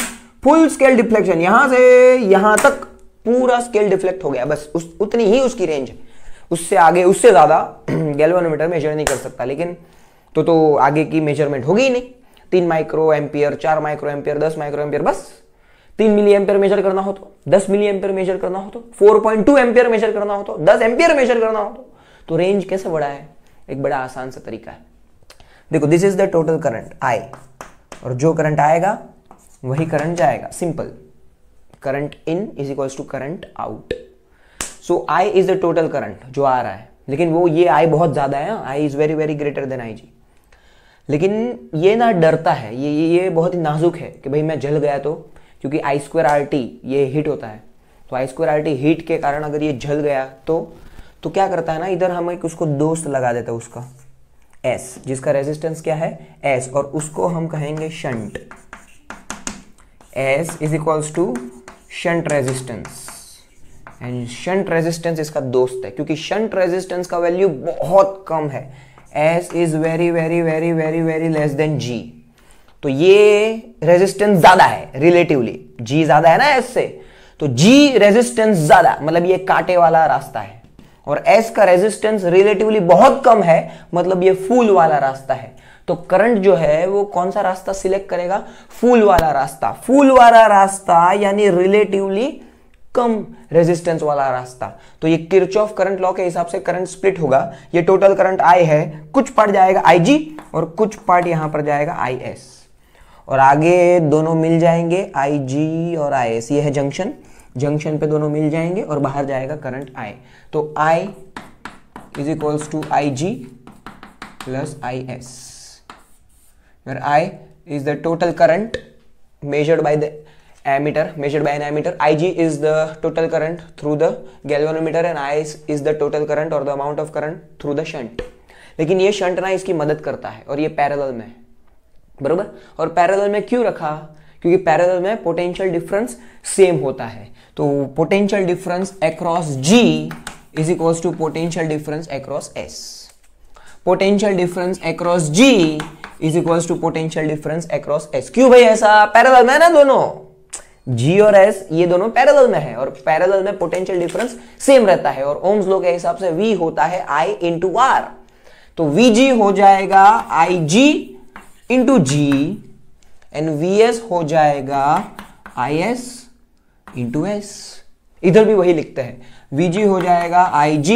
फुल स्केल डिफ्लेक्शन यहां से यहां तक पूरा स्केल डिफ्लेक्ट हो गया, बस उस, उतनी ही उसकी रेंज, उससे आगे उससे ज्यादा गैल्वेनोमीटर मेजर नहीं कर सकता। लेकिन तो तो आगे की मेजरमेंट होगी ही नहीं, तीन माइक्रो एम्पियर, चार माइक्रो एम्पियर, दस माइक्रो एम्पियर, बस। तीन मिली एम्पियर मेजर करना हो तो, दस मिली एम्पियर मेजर करना हो तो, four point two ampere measure करना हो तो, दस एम्पियर मेजर करना हो तो। तो रेंज कैसे बड़ा है? एक बड़ा आसान सा तरीका है। देखो, this is the total current I, और जो करंट आएगा वही करंट जाएगा, simple. Current in is equals to current out. So I is the total current जो आ रहा है, लेकिन वो ये आई बहुत ज्यादा है, I is very very greater than I G. लेकिन ये ना डरता है, ये ये ये बहुत ही नाजुक है कि भाई मैं जल गया तो, क्योंकि आई स्क्वायर आर टी ये हीट होता है, तो I square R T heat के कारण अगर ये जल गया तो तो क्या करता है ना, इधर हम एक उसको दोस्त लगा देते हैं उसका एस, जिसका रेजिस्टेंस क्या है एस, और उसको हम कहेंगे shunt. S is equals to shunt resistance, and shunt resistance इसका दोस्त है, क्योंकि शंट रेजिस्टेंस का वैल्यू बहुत कम है, S is very very very very very less than G। तो ये रेजिस्टेंस ज्यादा है रिलेटिवली, G ज्यादा है ना S से, तो G रेजिस्टेंस ज्यादा, मतलब ये कांटे वाला रास्ता है, और S का रेजिस्टेंस रिलेटिवली बहुत कम है, मतलब ये फूल वाला रास्ता है। तो करंट जो है वो कौन सा रास्ता सिलेक्ट करेगा? फूल वाला रास्ता, फूल वाला रास्ता यानी रिलेटिवली कम रेजिस्टेंस वाला रास्ता। तो ये किर्चॉफ करंट लॉ के हिसाब से करंट स्प्लिट होगा, ये टोटल करंट आई है, कुछ पार्ट जाएगा आईजी और कुछ पार्ट यहां पर जाएगा आईएस, और आगे दोनों मिल जाएंगे आईजी और आईएस। ये है जंक्शन, जंक्शन पे दोनों मिल जाएंगे और बाहर जाएगा करंट आई। तो आई is equals to Ig plus Is, where I is the total current measured by the ammeter, measured by an ammeter. Ig is the total current through the galvanometer and Is is the total current or the amount of current through the shunt. लेकिन ये shunt ना इसकी मदद करता है और ये parallel में है, बरोबर। और पैरेलल में क्यों रखा? क्योंकि पैरेलल में पोटेंशियल डिफरेंस सेम होता है, तो potential difference across G is equals to potential difference across S. Potential difference across G is equals to potential difference across S. क्यों भाई ऐसा? पैरेलल में ना दोनों, G और S ये दोनों पैरेलल में है और पैरेलल में पोटेंशियल डिफरेंस सेम रहता है और ओम्स लॉ के हिसाब से V होता है I इंटू R, तो Vg हो जाएगा Ig into G and Vs हो जाएगा Is इंटू S. इधर भी वही लिखते हैं, Vg हो जाएगा Ig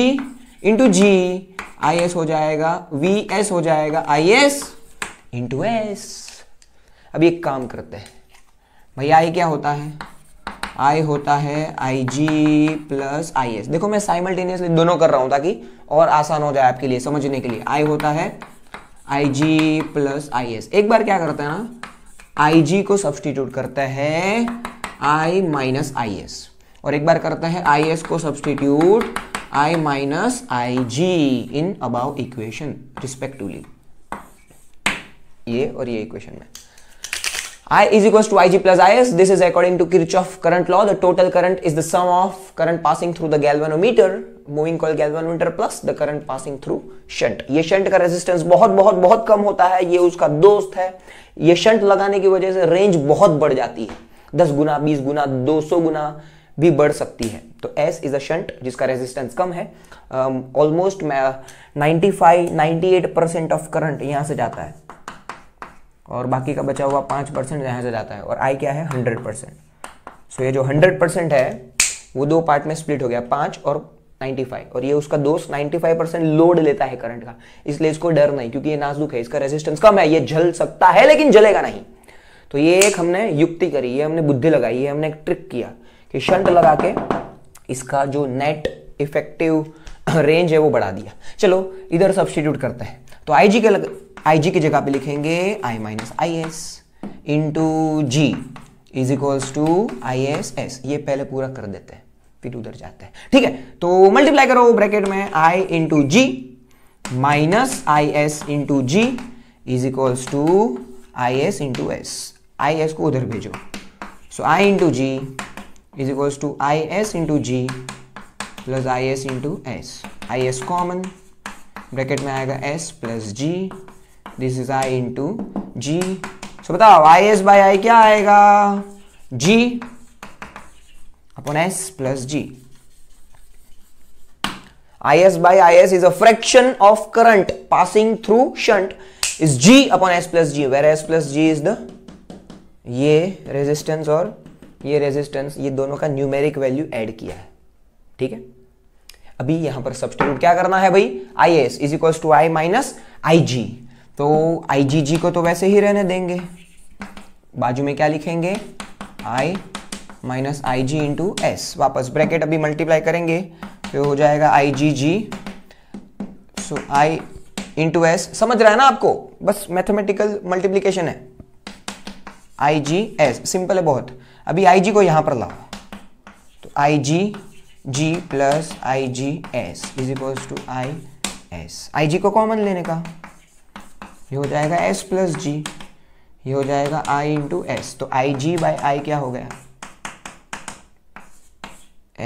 इंटू जी, Is हो जाएगा Vs हो जाएगा Is इंटू S. अब एक काम करते हैं भैया, I क्या होता है? I होता है Ig प्लस Is. देखो मैं साइमल्टेनियसली दोनों कर रहा हूं ताकि और आसान हो जाए आपके लिए समझने के लिए। I होता है Ig प्लस Is. एक बार क्या करते हैं ना, Ig को सब्सटीट्यूट करते हैं I माइनस Is और एक बार करते हैं Is को substitute I minus Ig in above equation respectively, ये और ये इक्वेशन में। I is equals to Ig plus Is. This is according to Kirchhoff current law. The total current is the sum of current passing through the galvanometer, moving coil galvanometer plus the current passing through shunt. ये shunt का resistance बहुत बहुत बहुत कम होता है, ये उसका दोस्त है। ये शंट लगाने की वजह से रेंज बहुत बढ़ जाती है, दस गुना, बीस गुना, दो सौ गुना भी बढ़ सकती है। तो S is a shunt जिसका रेजिस्टेंस कम है, almost ninety five, ninety eight percent of current यहाँ से जाता है और बाकी का बचा हुआ पाँच परसेंट यहाँ से जाता है। और I क्या है? Hundred percent. सो ये जो हंड्रेड परसेंट है वो दो पार्ट में स्प्लिट हो गया, पाँच और नाइंटी फाइव, और ये उसका दोस्त नाइंटी फाइव परसेंट लोड लेता है करंट का, इसलिए इसको डर नहीं क्योंकि ये नाजुक है, इसका रेजिस्टेंस कम है, ये जल सकता है लेकिन जलेगा नहीं। तो ये एक हमने युक्ति करी, ये हमने बुद्धि लगाई, ये हमने एक ट्रिक किया कि शंट लगा के इसका जो नेट इफेक्टिव रेंज है वो बढ़ा दिया। चलो इधर सब्सटीट्यूट करते हैं, तो आई जी के लग... Ig की जगह पे लिखेंगे I minus Is into G is equals to Is S. ये पहले पूरा कर देते हैं फिर उधर जाते हैं, ठीक है। तो मल्टीप्लाई करो ब्रैकेट में I into G minus Is into G is equals to Is into S. Is को उधर भेजो, so I into G is equals to Is into G plus Is into S. Is common, bracket में आएगा S plus G, this is I into G. So बताओ Is by I क्या आएगा? G upon S plus G. Is by Is is a fraction of current passing through shunt is G upon S plus G, where S plus G is the ये resistance और ये resistance, ये दोनों का numeric value add किया है, ठीक है। अभी यहां पर सब्स्टिट्यूट क्या करना है भाई? Is is equal to I minus Ig, तो Igg को तो वैसे ही रहने देंगे, बाजू में क्या लिखेंगे? I minus Ig into S, वापस ब्रैकेट अभी मल्टीप्लाई करेंगे तो हो जाएगा Igg, so I into S, समझ रहा है ना आपको, बस मैथमेटिकल मल्टीप्लीकेशन है। Ig S सिंपल है बहुत। अभी Ig को यहां पर लाओ, तो Ig G plus Ig S is equals to I S, Ig को कॉमन लेने का, ये हो जाएगा S प्लस जी, ये हो जाएगा I इंटू S, तो Ig बाई I क्या हो गया?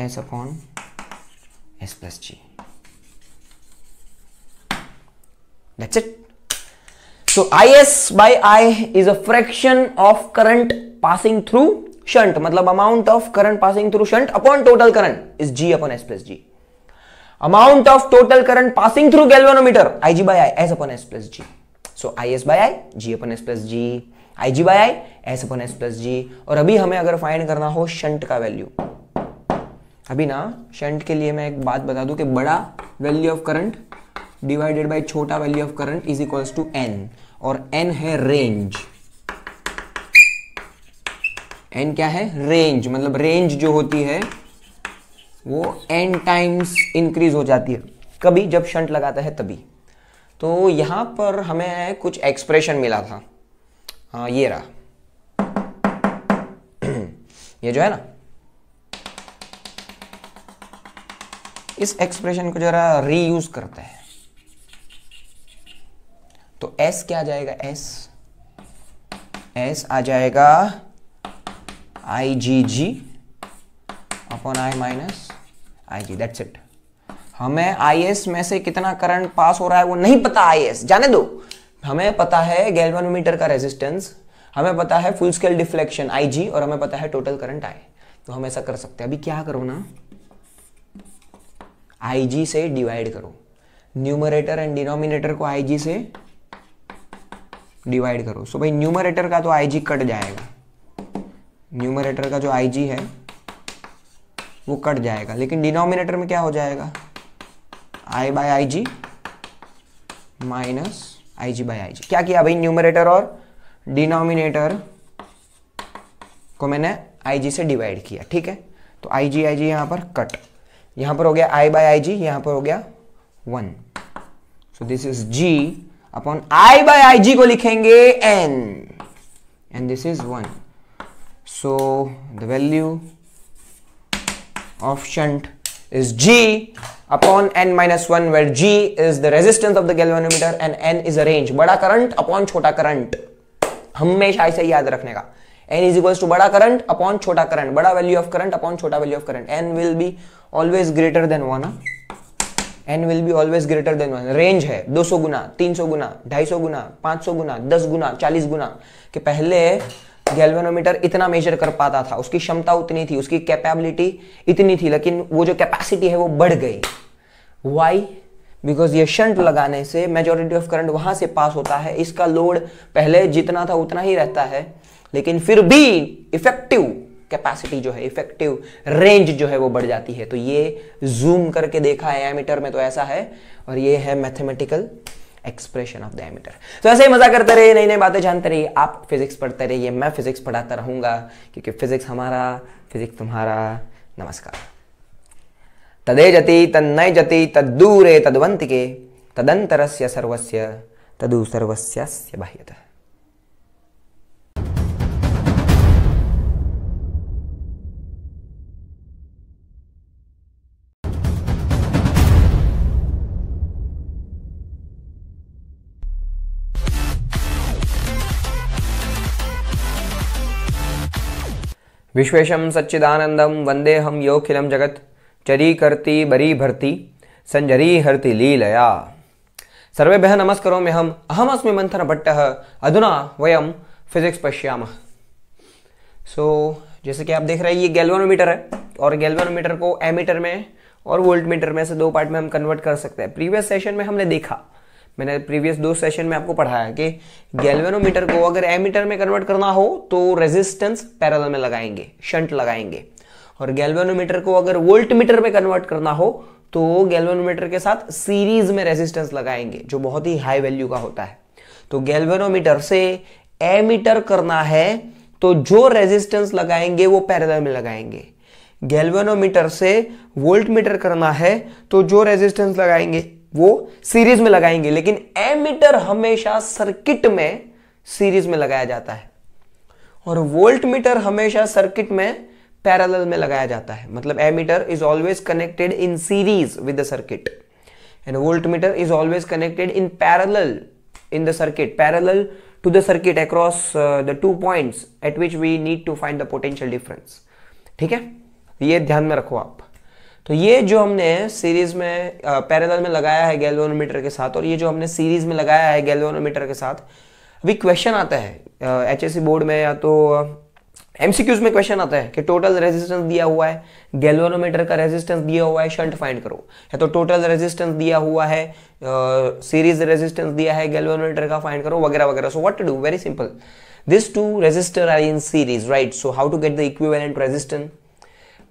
S upon S plus G, that's it. So Is by I is a fraction of current passing through shunt, मतलब amount of current passing through shunt upon total current is G upon S plus G. Amount of total current passing through गैल्वेनोमीटर Ig by I S upon S plus G. So Is by I, G upon S plus G, Ig by I, S upon S plus G। और अभी हमें अगर find करना हो shunt का value, अभी ना shunt के लिए मैं एक बात बता दूं कि बड़ा value of current divided by छोटा value of current is equals to N, और N है रेंज। N क्या है? रेंज, मतलब रेंज जो होती है वो N टाइम्स इंक्रीज हो जाती है कभी जब शंट लगाता है तभी। तो यहाँ पर हमें कुछ एक्सप्रेशन मिला था, हाँ ये रहा, ये जो है ना, इस एक्सप्रेशन को जरा रीयूज करते हैं। तो S क्या आ जाएगा, S S आ जाएगा I G G upon I minus I G, that's it. हमें I S में से कितना करंट पास हो रहा है वो नहीं पता, I S जाने दो। हमें पता है गैल्वानोमीटर का रेजिस्टेंस, हमें पता है full scale deflection I G, और हमें पता है टोटल करंट I। तो हम ऐसा कर सकते हैं, अभी क्या करो ना, I G से डिवाइड करो, न्यूमरेटर एंड डिनोमिनेटर को I G से डिवाइड करो। सो भाई न्यूमरेटर का तो I G कट जाएगा, न्यूमरेटर का जो I G है वो कट जाएगा, लेकिन डिनोमिनेटर में क्या हो जाएगा, I by I G minus I G by I G. क्या किया भाई, न्यूमरेटर और डिनोमिनेटर को मैंने आई जी से डिवाइड किया, ठीक है। तो आई जी आई जी यहाँ पर कट, यहाँ पर हो गया I बाय आई जी, यहाँ पर हो गया one. So this is G upon I by I G को लिखेंगे N and this is one. So the value of shunt is G upon N minus one, where G is the resistance of the galvanometer and N is a range। बड़ा current upon छोटा current, हमेशा ऐसे याद रखने का, N is equals to बड़ा current upon छोटा current, बड़ा वैल्यू ऑफ करंट अपॉन छोटा value of current. N will be always greater than one, N will be always greater than one। Range है दो सौ गुना, तीन सौ गुना, ढाई सौ गुना, पाँच सौ गुना, दस गुना, चालीस गुना के। पहले गैल्वेनोमीटर इतना मेजर कर पाता था, उसकी क्षमता उतनी थी, उसकी कैपेबिलिटी इतनी थी, लेकिन वो जो कैपेसिटी है वो बढ़ गई। वाई, बिकॉज ये शंट लगाने से मेजॉरिटी ऑफ करंट वहां से पास होता है, इसका लोड पहले जितना था उतना ही रहता है, लेकिन फिर भी इफेक्टिव कैपेसिटी जो है, इफेक्टिव रेंज जो है वो बढ़ जाती है। तो ये जूम करके देखा है एमीटर में, तो ऐसा है, और ये है mathematical expression of the ammeter. तो ऐसे ही मजा करते रहिए, नई नई बातें जानते रहिए, आप फिजिक्स पढ़ते रहिए, मैं फिजिक्स पढ़ाता रहूंगा, क्योंकि फिजिक्स हमारा, फिजिक्स तुम्हारा। नमस्कार। तदे जति तन्नय जति तद्दूरे तद्वन्तिके तदंतरस्य सर्वस्य तदु सर्वस्यास्य बाह्यतः। विश्वेशम सच्चिदानंदम वंदेहम योखिलम जगत चरी करती बरी भरती संजरी हरति लीलया। सर्वेभ्यः नमस्कारो में हम अहमस्मि मंथन भट्टः अधुना वयम फिजिक्स पश्यामः। सो जैसे कि आप देख रहे हैं ये गैल्वानोमीटर है, और गैल्वानोमीटर को एमीटर में और वोल्टमीटर में से दो पार्ट में हम कन्वर्ट कर सकते हैं। प्रीवियस सेशन में हमने देखा, मैंने प्रीवियस दो सेशन में आपको पढ़ाया कि गैल्वेनोमीटर को अगर एमीटर में कन्वर्ट करना हो तो रेजिस्टेंस पैरेलल में लगाएंगे, शंट लगाएंगे, और गैल्वेनोमीटर को अगर वोल्टमीटर में कन्वर्ट करना हो तो गैल्वेनोमीटर के साथ सीरीज में रेजिस्टेंस लगाएंगे, जो बहुत ही हाई वैल्यू का होता है। तो गैल्वेनोमीटर से एमीटर करना है तो जो रेजिस्टेंस लगाएंगे वो पैरेलल में लगाएंगे, गैल्वेनोमीटर से वोल्टमीटर करना है तो जो रेजिस्टेंस लगाएंगे वो सीरीज में लगाएंगे, लेकिन एमीटर हमेशा सर्किट में सीरीज में लगाया जाता है, और वोल्टमीटर हमेशा सर्किट में पैरेलल में लगाया जाता है। मतलब ammeter is always connected in series with the circuit and वोल्टमीटर is always connected in parallel in the circuit, parallel to the circuit across the two points at which we need to find the potential difference. ठीक है, ये ध्यान में रखो आप। तो ये जो हमने सीरीज में पैरेलल में लगाया है गैल्वेनोमीटर के साथ, और ये जो हमने सीरीज में लगाया है गैल्वेनोमीटर के साथ, अभी क्वेश्चन आता है एचएससी बोर्ड में या तो एमसीक्यूज में क्वेश्चन आता है कि टोटल रेजिस्टेंस दिया हुआ है, गैल्वेनोमीटर का रेजिस्टेंस दिया हुआ है, शंट फाइंड करो, या तो टोटल रेजिस्टेंस दिया हुआ है, सीरीज रेजिस्टेंस दिया है गैल्वेनोमीटर का, फाइंड करो वगैरह वगैरह। So what to do, very simple, this two resistor are in series, right. So how to get the equivalent resistance,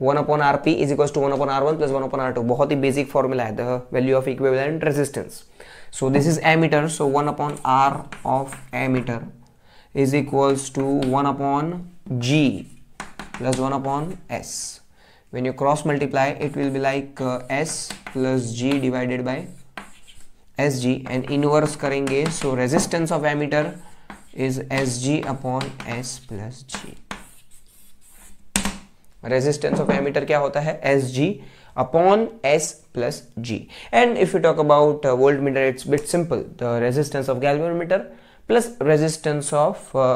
one upon R P is equal to one upon R one plus one upon R two. बहुत ही basic formula है, the value of equivalent resistance. So this is ammeter, so one upon R of ammeter is equals to one upon G plus one upon S. when you cross multiply, it will be like uh, S plus G divided by S G, and inverse करेंगे, so resistance of ammeter is S G upon S plus G. Resistance of ammeter क्या होता है? S G upon S plus G. And if you talk about uh, voltmeter, it's a bit simple. The resistance of galvanometer plus resistance of uh,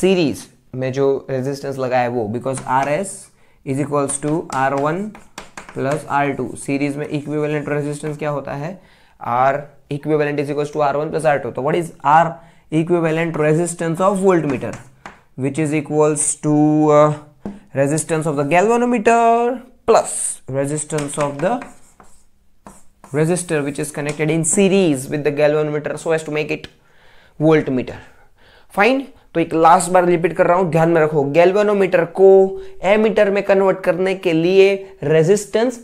series में जो resistance लगा है वो, because R S is equals to R one plus R two. Series में equivalent resistance क्या होता है? R equivalent is equals to R one plus R two. तो what is R equivalent resistance of voltmeter, which is equals to uh, resistance of the galvanometer plus resistance of the resistor which is connected in series with the galvanometer so as to make it voltmeter. Fine. तो एक last बार repeat कर रहा हूं, ध्यान में रखो, गैल्वेनोमीटर को ammeter में कन्वर्ट करने के लिए रेजिस्टेंस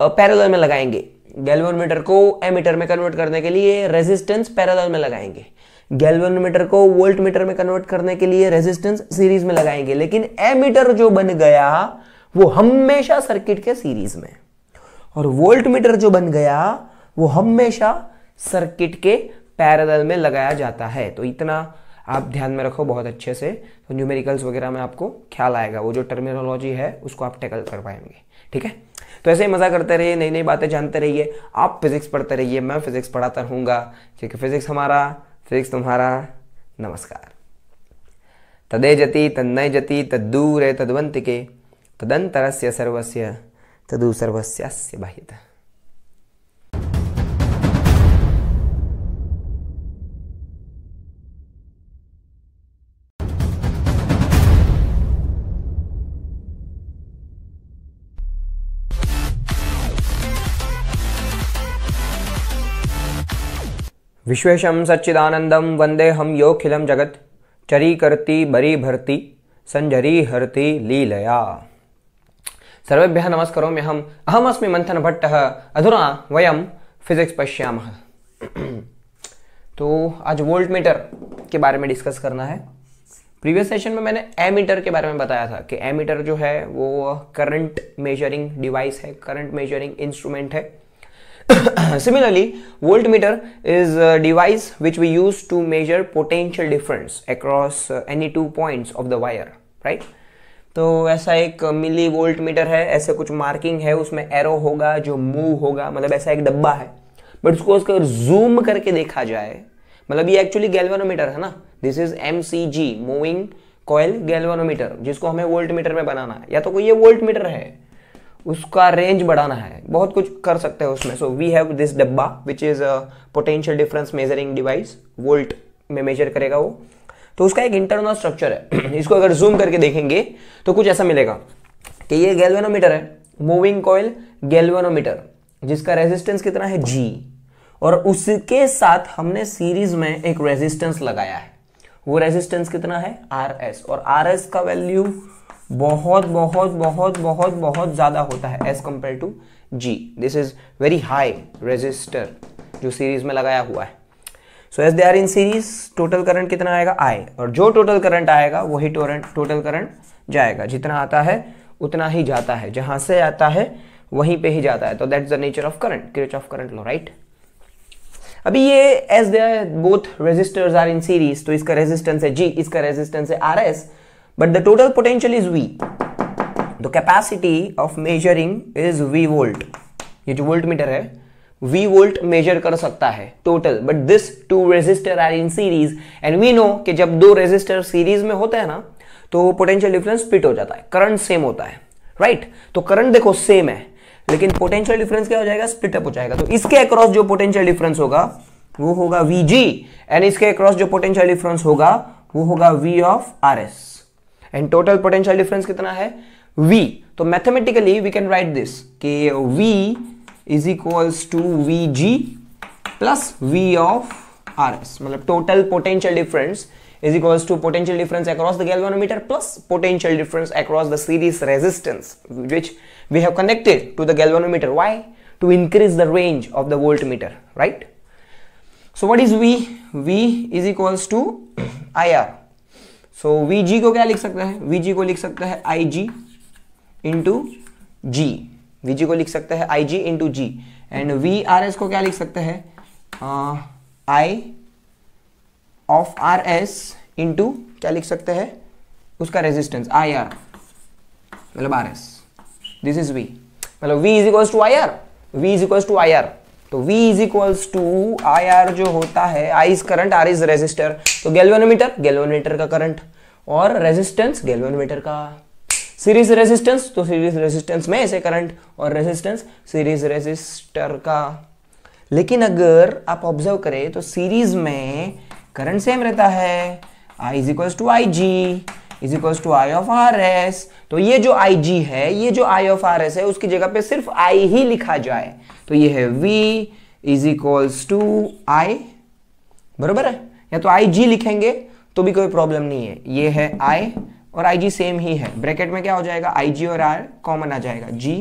पैरेलल में लगाएंगे. गैल्वेनोमीटर को एमीटर में कन्वर्ट करने के लिए रेजिस्टेंस पैरेलल में लगाएंगे. गैल्वेनोमीटर को वोल्टमीटर में कन्वर्ट करने के लिए रेजिस्टेंस सीरीज में लगाएंगे. लेकिन एमीटर जो बन गया वो हमेशा सर्किट के सीरीज में, और वोल्टमीटर जो बन गया वो हमेशा सर्किट के पैरेलल में लगाया जाता है. तो इतना आप ध्यान में रखो बहुत अच्छे से, तो न्यूमेरिकल्स वगैरह में आपको ख्याल आएगा, वो जो टर्मिनोलॉजी है उसको आप टैकल कर पाएंगे. ठीक है, तो ऐसे ही मज़ा करते रहिए, नई नई बातें जानते रहिए. आप फिजिक्स पढ़ते रहिए, मैं फिजिक्स पढ़ाता रहूँगा, क्योंकि फिजिक्स हमारा, फिजिक्स तुम्हारा. नमस्कार. तदे जति तन्नय जति तद्दूरे तद्वंतिके तदंतरस्य सर्वस्य तदु सर्वस्यास्य बाह्यतः. विश्वेशं सच्चिदानंदं वंदेहम योखिलं जगत चरीकर्ति बरीभर्ति संजरीहर्ति लीलया. सर्वेभ्यः नमस्कारोऽहम्. अहमस्मि मन्थनभट्टः. अधुना वयं फिजिक्स पश्यामः. तो आज वोल्टमीटर के बारे में डिस्कस करना है. प्रीवियस सेशन में मैंने एमीटर के बारे में बताया था कि एमीटर जो है वो करंट मेजरिंग डिवाइस है, करंट मेजरिंग इंस्ट्रूमेंट है. Similarly, voltmeter is a device which we use to measure potential difference across uh, any two points of the wire, right? तो ऐसा एक मिली वोल्ट मीटर है, ऐसे कुछ मार्किंग है, उसमें एरो होगा जो मूव होगा, मतलब ऐसा एक डब्बा है, बट उसको उसको जूम करके देखा जाए, मतलब ये एक्चुअली गैल्वेनोमीटर है ना, this is M C G moving coil गैल्वेनोमीटर, जिसको हमें वोल्ट मीटर में बनाना है, या तो कोई ये वोल्ट मीटर है उसका रेंज बढ़ाना है, बहुत कुछ कर सकते हैं उसमें. सो वी हैव दिस डब्बा which is a potential difference measuring device, volt में मेजर करेगा वो, तो उसका एक इंटरनल स्ट्रक्चर है. इसको अगर जूम करके देखेंगे तो कुछ ऐसा मिलेगा कि ये गैल्वेनोमीटर है, मूविंग कॉइल गैल्वेनोमीटर, जिसका रेजिस्टेंस कितना है जी, और उसके साथ हमने सीरीज में एक रेजिस्टेंस लगाया है, वो रेजिस्टेंस कितना है आर एस, और आर एस का वैल्यू बहुत बहुत बहुत बहुत बहुत ज़्यादा होता है as compare to G. This is very high resistor जो सीरीज में लगाया हुआ है. So as they are in series, total current कितना आएगा आई, और जो टोटल करंट आएगा वही टोटल करंट जाएगा, जितना आता है उतना ही जाता है, जहाँ से आता है वहीं पे ही जाता है. तो that's the nature of current, Kirchhoff current law, right. अभी ये as they are both resistors are in series, तो इसका रेजिस्टेंस है जी, इसका रेजिस्टेंस है R S, but the total potential is V. The capacity of measuring is V volt. ये जो voltmeter है V volt measure कर सकता है total. But this two resistor are in series and we know कि जब दो resistor series में होते हैं ना तो potential difference split हो जाता है, current same होता है, right? तो current देखो same है, लेकिन potential difference क्या हो जाएगा, split up हो जाएगा. तो इसके across जो potential difference होगा वो होगा V G, and इसके across जो potential difference होगा वो होगा V of R S. And total potential difference कितना है V. तो mathematically we can write this कि V is equals to V G plus V of R S, मतलब total potential difference is equals to potential difference across the गैल्वेनोमीटर plus potential difference across the series resistance which we have connected to the गैल्वेनोमीटर. Why? To increase the range of the वोल्टमीटर, right. So what is V? V is equals to I R. So so, V G को क्या लिख सकता है? V G को लिख सकता है I G into G, V G को लिख सकते हैं I G into G, and V R S को क्या लिख सकते हैं I of R S into क्या लिख सकते हैं उसका रेजिस्टेंस आई आर मतलब R S, this is V, मतलब V is equals to I R, V is equals to I R, तो V is equals to I R जो होता है, I is current, R is resistor, तो गैल्वेनोमीटर गैल्वेनोमीटर का current और resistance गैल्वेनोमीटर का, series resistance तो series resistance में ऐसे करंट और रेजिस्टेंस सीरीज रेजिस्टर का। लेकिन अगर आप ऑब्जर्व करें तो सीरीज में करंट सेम रहता है, I is equals to I G is equals to I of R S, तो ये जो आई जी है ये जो आई ऑफ आर एस है उसकी जगह पे सिर्फ आई ही लिखा जाए तो ये है V is equals to I, बरोबर है, या तो आई जी लिखेंगे तो भी कोई प्रॉब्लम नहीं है, ये है आई और आई जी सेम ही है, ब्रैकेट में क्या हो जाएगा आई जी और आर कॉमन आ जाएगा, G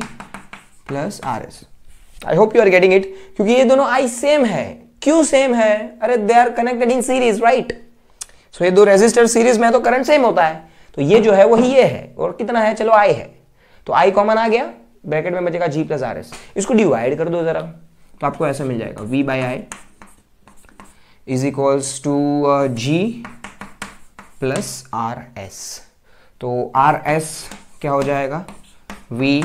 plus R S. I hope you are getting it, क्योंकि ये दोनों आई सेम है, क्यों सेम है, अरे they are connected in series right, so ये दो रेजिस्टर सीरीज में तो करंट सेम होता है, तो ये जो है वही ये है और कितना है चलो आई है, तो आई कॉमन आ गया, ब्रैकेट में बचेगा जी प्लस आर एस, इसको डिवाइड कर दो जरा तो आपको ऐसा मिल जाएगा V by I is equals to G plus R S, तो आर एस क्या हो जाएगा V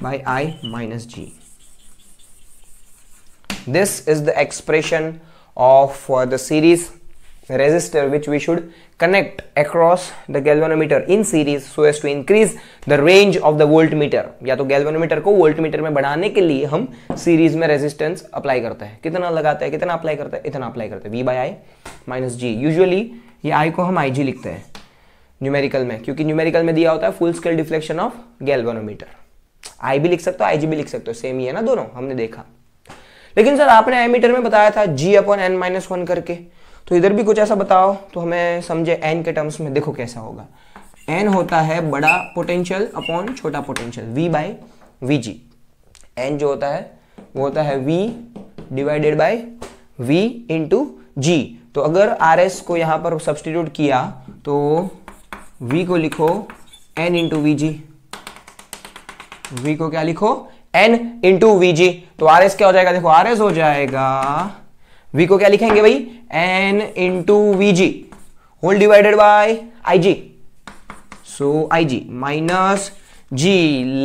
by I minus G, this is the expression of the series resistor which we should connect across the galvanometer in series so as to increase the range of the voltmeter, या तो galvanometer को voltmeter में बढ़ाने के लिए हम series में resistance apply करते हैं, कितना लगाते हैं कितना apply करते हैं इतना apply करते हैं V by I minus G, usually ये I को हम I G लिखते हैं numerical में, क्योंकि numerical में दिया होता है full scale deflection of galvanometer, I भी लिख सकते हो I G भी लिख सकते हो, सेम ही है ना दोनों हमने देखा। लेकिन सर आपने एमीटर में बताया था G upon n minus one करके, तो इधर भी कुछ ऐसा बताओ तो हमें समझे एन के टर्म्स में, देखो कैसा होगा, एन होता है बड़ा पोटेंशियल अपॉन छोटा potential V by V G, N जो होता है वो होता है V divided by V into G, तो अगर आर एस को यहाँ पर सब्सटीट्यूट किया तो वी को लिखो N into V G, V को क्या लिखो एन इंटू वी जी, तो आर एस क्या हो जाएगा, देखो आर एस हो जाएगा V को क्या लिखेंगे भाई N into V G whole divided by I G, so I G minus G,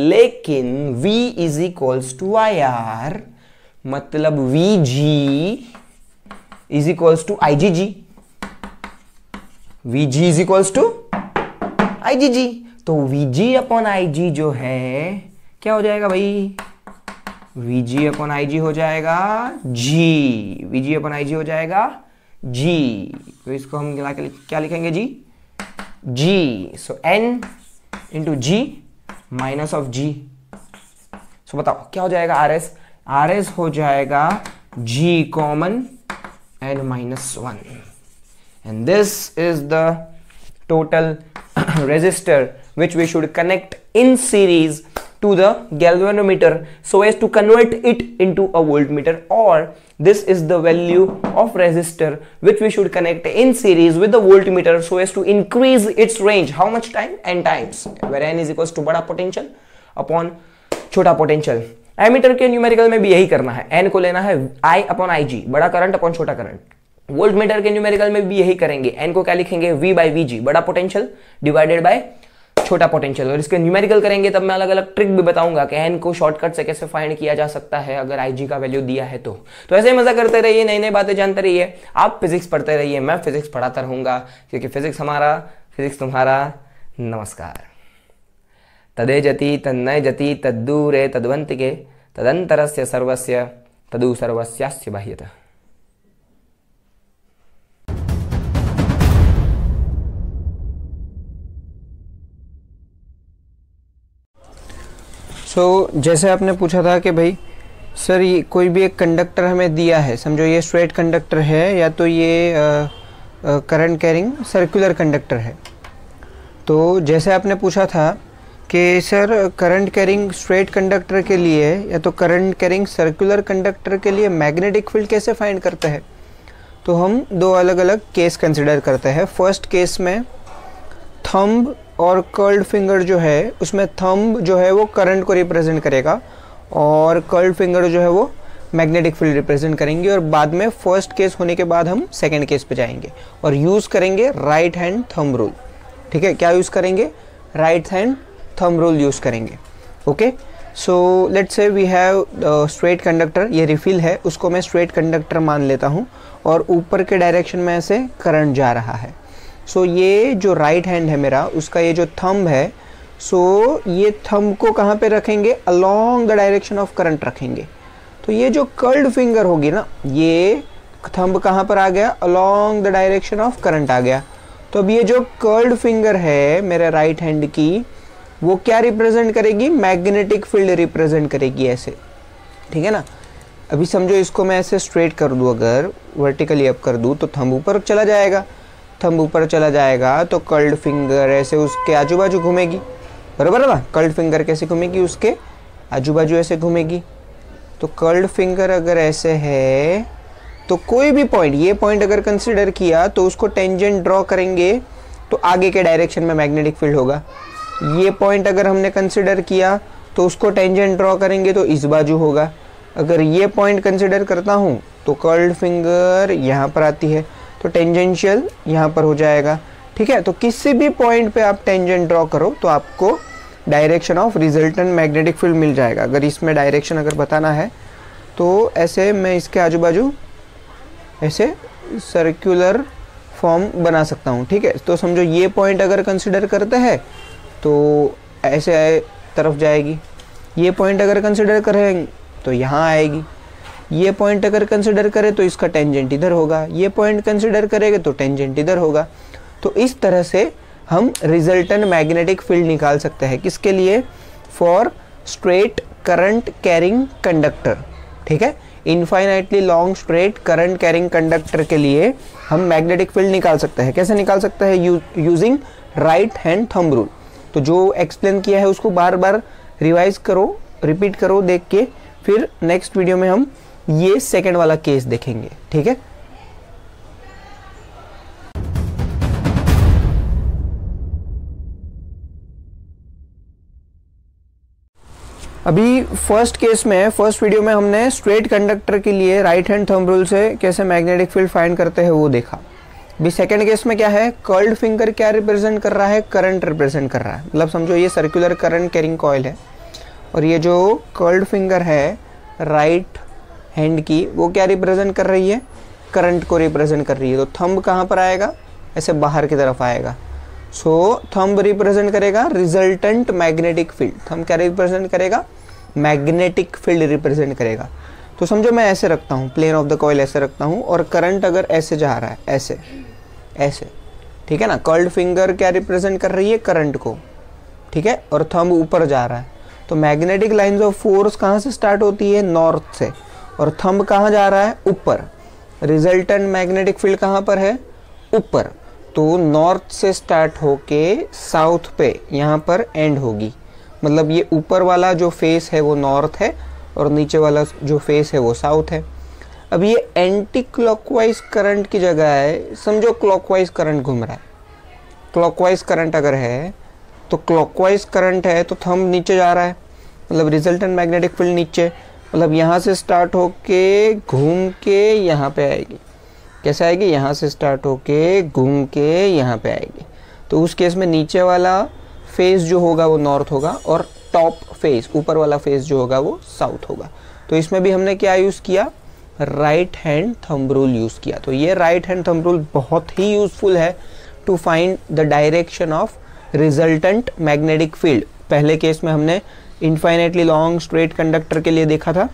लेकिन V is equals to I R, मतलब V G is equals to I G G, V G is equals to I G G, तो V जी upon आई जी जो है क्या हो जाएगा भाई Vg upon Ig हो जाएगा G, Vg अपॉन Ig हो जाएगा G, तो इसको हम मिला के क्या लिखेंगे G G, so N into G minus of G, so बताओ क्या हो जाएगा Rs, Rs हो जाएगा G common N minus one, and this is the total resistor which we should connect in series to the galvanometer so as to convert it into a voltmeter, or this is the value of resistor which we should connect in series with the voltmeter so as to increase its range, how much time, n times, where n is equals to बड़ा potential upon छोटा potential। Ammeter के numerical में भी यही करना है, n को लेना है i upon ig, बड़ा करंट अपॉन छोटा करंट, वोल्टमीटर के न्यूमेरिकल में भी यही करेंगे, n को क्या लिखेंगे v by vg, बड़ा पोटेंशियल डिवाइडेड बाय छोटा पोटेंशियल, और इसके न्यूमेरिकल करेंगे तब मैं अलग अलग ट्रिक भी बताऊंगा कि एन को शॉर्टकट से कैसे फाइंड किया जा सकता है अगर आईजी का वैल्यू दिया है तो। तो ऐसे ही मजा करते रहिए, नई नई बातें जानते रहिए, आप फिजिक्स पढ़ते रहिए, मैं फिजिक्स पढ़ाता रहूंगा क्योंकि फिजिक्स हमारा फिजिक्स तुम्हारा। नमस्कार। तदे जति तन्नय जति तद्दूरे तद्वंतिके तदंतरस्य सर्वस्य तदु सर्वस्यास्य बाह्यतः। तो so, जैसे आपने पूछा था कि भाई सर ये कोई भी एक कंडक्टर हमें दिया है, समझो ये स्ट्रेट कंडक्टर है या तो ये करंट कैरिंग सर्कुलर कंडक्टर है, तो जैसे आपने पूछा था कि sir current carrying straight conductor के लिए या तो करंट कैरिंग सर्कुलर कंडक्टर के लिए मैग्नेटिक फील्ड कैसे फाइंड करते हैं, तो हम दो अलग अलग केस कंसिडर करते हैं। फर्स्ट केस में थंब और कर्ल्ड फिंगर जो है उसमें थंब जो है वो करंट को रिप्रेजेंट करेगा और कर्ल्ड फिंगर जो है वो मैग्नेटिक फील्ड रिप्रेजेंट करेंगे, और बाद में फर्स्ट केस होने के बाद हम सेकंड केस पे जाएंगे और यूज़ करेंगे राइट हैंड थंब रूल। ठीक है, क्या यूज़ करेंगे? Right hand thumb rule use करेंगे। Okay, so let's say we have straight conductor, ये रिफिल है, उसको मैं स्ट्रेट कंडक्टर मान लेता हूँ और ऊपर के डायरेक्शन में ऐसे करंट जा रहा है। सो so, ये जो राइट हैंड है मेरा, उसका ये जो थंब है, सो so, ये थंब को कहाँ पे रखेंगे? Along the direction of current रखेंगे। तो ये जो कर्ल्ड फिंगर होगी ना, ये थंब कहाँ पर आ गया? Along the direction of current आ गया। तो अब ये जो कर्ल्ड फिंगर है मेरे राइट हैंड की, वो क्या रिप्रेजेंट करेगी? मैग्नेटिक फील्ड रिप्रेजेंट करेगी ऐसे। ठीक है ना, अभी समझो इसको मैं ऐसे स्ट्रेट कर दूँ, अगर वर्टिकली अप कर दूँ तो थंब ऊपर चला जाएगा, थंब ऊपर चला जाएगा तो कर्ल्ड फिंगर ऐसे उसके आजू बाजू घूमेगी, बराबर है ना? कर्ल्ड फिंगर कैसे घूमेगी? उसके आजू बाजू ऐसे घूमेगी। तो कर्ल्ड फिंगर अगर ऐसे है तो कोई भी पॉइंट, ये पॉइंट अगर कंसिडर किया तो उसको टेंजेंट ड्रॉ करेंगे तो आगे के डायरेक्शन में मैग्नेटिक फील्ड होगा। ये पॉइंट अगर हमने कंसिडर किया तो उसको टेंजेंट ड्रॉ करेंगे तो इस बाजू होगा। अगर ये पॉइंट कंसिडर करता हूँ तो कर्ल्ड फिंगर यहाँ पर आती है तो टेंजेंशियल यहाँ पर हो जाएगा। ठीक है, तो किसी भी पॉइंट पे आप टेंजेंट ड्रॉ करो तो आपको direction of resultant magnetic field मिल जाएगा। अगर इसमें डायरेक्शन अगर बताना है तो ऐसे मैं इसके आजू बाजू ऐसे सर्कुलर फॉर्म बना सकता हूँ। ठीक है, तो समझो ये पॉइंट अगर कंसिडर करते हैं तो ऐसे तरफ जाएगी, ये पॉइंट अगर कंसिडर करें तो यहाँ आएगी, ये पॉइंट अगर कंसिडर करे तो इसका टेंजेंट इधर होगा, ये पॉइंट कंसिडर करेगा तो टेंजेंट इधर होगा। तो इस तरह से हम रिजल्टेंट मैग्नेटिक फील्ड निकाल सकते हैं, किसके लिए? For straight current carrying conductor. ठीक है, infinitely long straight current carrying conductor के लिए हम मैग्नेटिक फील्ड निकाल सकते हैं। कैसे निकाल सकते हैं? Using right hand thumb rule. तो जो एक्सप्लेन किया है उसको बार बार रिवाइज करो, रिपीट करो देख के, फिर नेक्स्ट वीडियो में हम ये सेकंड वाला केस देखेंगे। ठीक है। अभी फर्स्ट केस में, फर्स्ट वीडियो में हमने स्ट्रेट कंडक्टर के लिए राइट हैंड थंब रूल से कैसे मैग्नेटिक फील्ड फाइंड करते हैं वो देखा। अभी सेकंड केस में क्या है? कर्ल्ड फिंगर क्या रिप्रेजेंट कर रहा है? करंट रिप्रेजेंट कर रहा है। मतलब समझो ये सर्कुलर करंट कैरिंग कॉइल है और ये जो कर्ल्ड फिंगर है राइट हैंड की, वो क्या रिप्रेजेंट कर रही है? करंट को रिप्रेजेंट कर रही है। तो थंब कहाँ पर आएगा? ऐसे बाहर की तरफ आएगा। सो थंब रिप्रेजेंट करेगा रिजल्टेंट मैग्नेटिक फील्ड। थंब क्या रिप्रेजेंट करेगा? मैग्नेटिक फील्ड रिप्रेजेंट करेगा। तो समझो मैं ऐसे रखता हूँ, प्लेन ऑफ द कॉइल ऐसे रखता हूँ और करंट अगर ऐसे जा रहा है, ऐसे ऐसे, ठीक है ना? कर्ल्ड फिंगर क्या रिप्रेजेंट कर रही है? करंट को। ठीक है, और थंब ऊपर जा रहा है। तो मैग्नेटिक लाइन्स ऑफ फोर्स कहाँ से स्टार्ट होती है? नॉर्थ से। और थंब कहाँ जा रहा है? ऊपर। रिजल्टेंट मैग्नेटिक फील्ड कहाँ पर है? ऊपर। तो नॉर्थ से स्टार्ट होके साउथ पे यहाँ पर एंड होगी। मतलब ये ऊपर वाला जो फेस है वो नॉर्थ है और नीचे वाला जो फेस है वो साउथ है। अब ये एंटी क्लॉकवाइज करंट की जगह है, समझो क्लॉकवाइज करंट घूम रहा है। क्लॉकवाइज करंट अगर है तो क्लॉकवाइज करंट है तो थंब नीचे जा रहा है, मतलब रिजल्टेंट मैग्नेटिक फील्ड नीचे, मतलब यहाँ से स्टार्ट होके घूम के यहाँ पे आएगी। कैसे आएगी? यहाँ से स्टार्ट होके घूम के यहाँ पे आएगी। तो उस केस में नीचे वाला फेस जो होगा वो नॉर्थ होगा और टॉप फेस, ऊपर वाला फेस जो होगा वो साउथ होगा। तो इसमें भी हमने क्या यूज़ किया? Right hand thumb rule use किया। तो ये राइट हैंड थंब रूल बहुत ही यूजफुल है to find the direction of resultant magnetic field. पहले केस में हमने इनफाइनेटली लॉन्ग स्ट्रेट कंडक्टर के लिए देखा था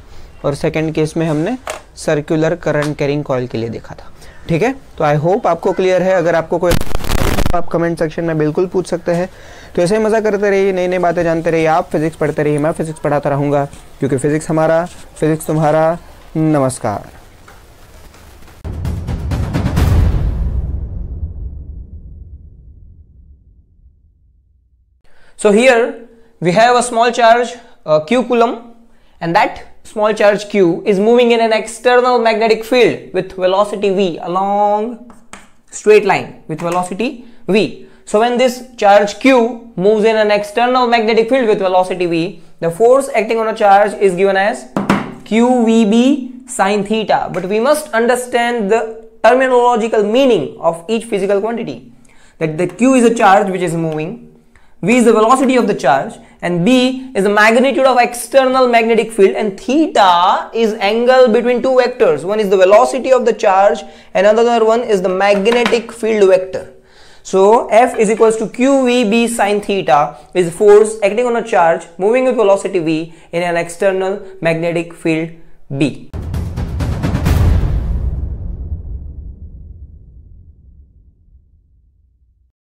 और सेकंड केस में हमने सर्कुलर करंट कैरिंग कॉइल के लिए देखा था। ठीक है, तो आई होप आपको क्लियर है। अगर आपको कोई आप कमेंट सेक्शन में बिल्कुल पूछ सकते हैं। तो ऐसे ही मज़ा करते रहिए, नई नई बातें जानते रहिए, आप फिजिक्स पढ़ते रहिए, मैं फिजिक्स पढ़ाता रहूँगा, क्योंकि फिजिक्स हमारा, फिजिक्स तुम्हारा। नमस्कार। So here we have a small charge uh, q coulomb, and that small charge q is moving in an external magnetic field with velocity v along straight line with velocity v. So when this charge Q moves in an external magnetic field with velocity V, the force acting on a charge is given as Q V B sine theta. But we must understand the terminological meaning of each physical quantity. That the Q is a charge which is moving, V is the velocity of the charge, and B is the magnitude of external magnetic field, and theta is angle between two vectors. One is the velocity of the charge and another one is the magnetic field vector. So F is equals to Q V B sine theta is force acting on a charge moving with velocity V in an external magnetic field B.